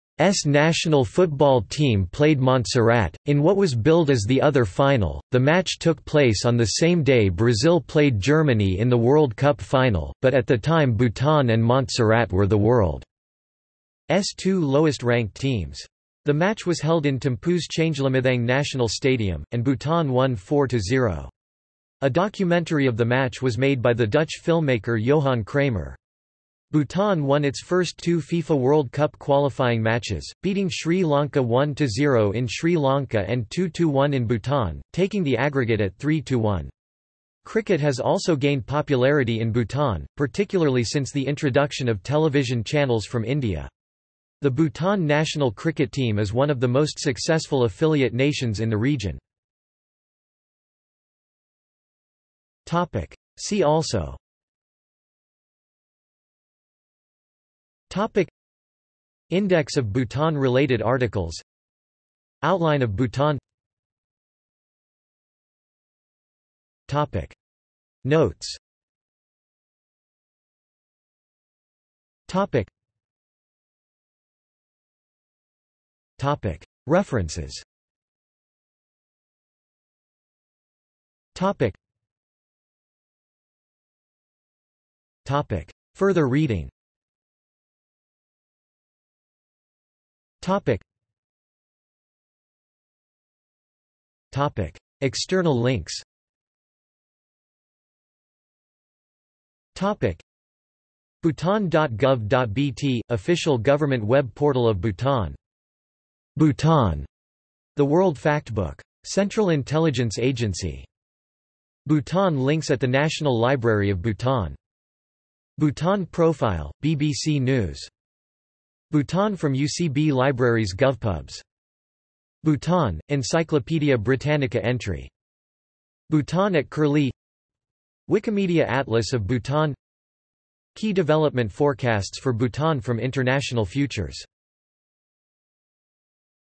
national football team played Montserrat, in what was billed as the other final. The match took place on the same day Brazil played Germany in the World Cup final, but at the time Bhutan and Montserrat were the world's 2 lowest-ranked teams. The match was held in Thimphu's Changelamithang National Stadium, and Bhutan won 4-0. A documentary of the match was made by the Dutch filmmaker Johan Kramer. Bhutan won its first 2 FIFA World Cup qualifying matches, beating Sri Lanka 1-0 in Sri Lanka and 2-1 in Bhutan, taking the aggregate at 3-1. Cricket has also gained popularity in Bhutan, particularly since the introduction of television channels from India. The Bhutan national cricket team is one of the most successful affiliate nations in the region. See also. Index of Bhutan-related articles. Outline of Bhutan. Notes. References. Further reading. External links. Bhutan.gov.bt – Official government web portal of Bhutan. Bhutan – The World Factbook. Central Intelligence Agency. Bhutan links at the National Library of Bhutan. Bhutan profile – BBC News. Bhutan from UCB Libraries GovPubs. Bhutan – Encyclopædia Britannica entry. Bhutan at Curlie. Wikimedia Atlas of Bhutan. Key development forecasts for Bhutan from International Futures.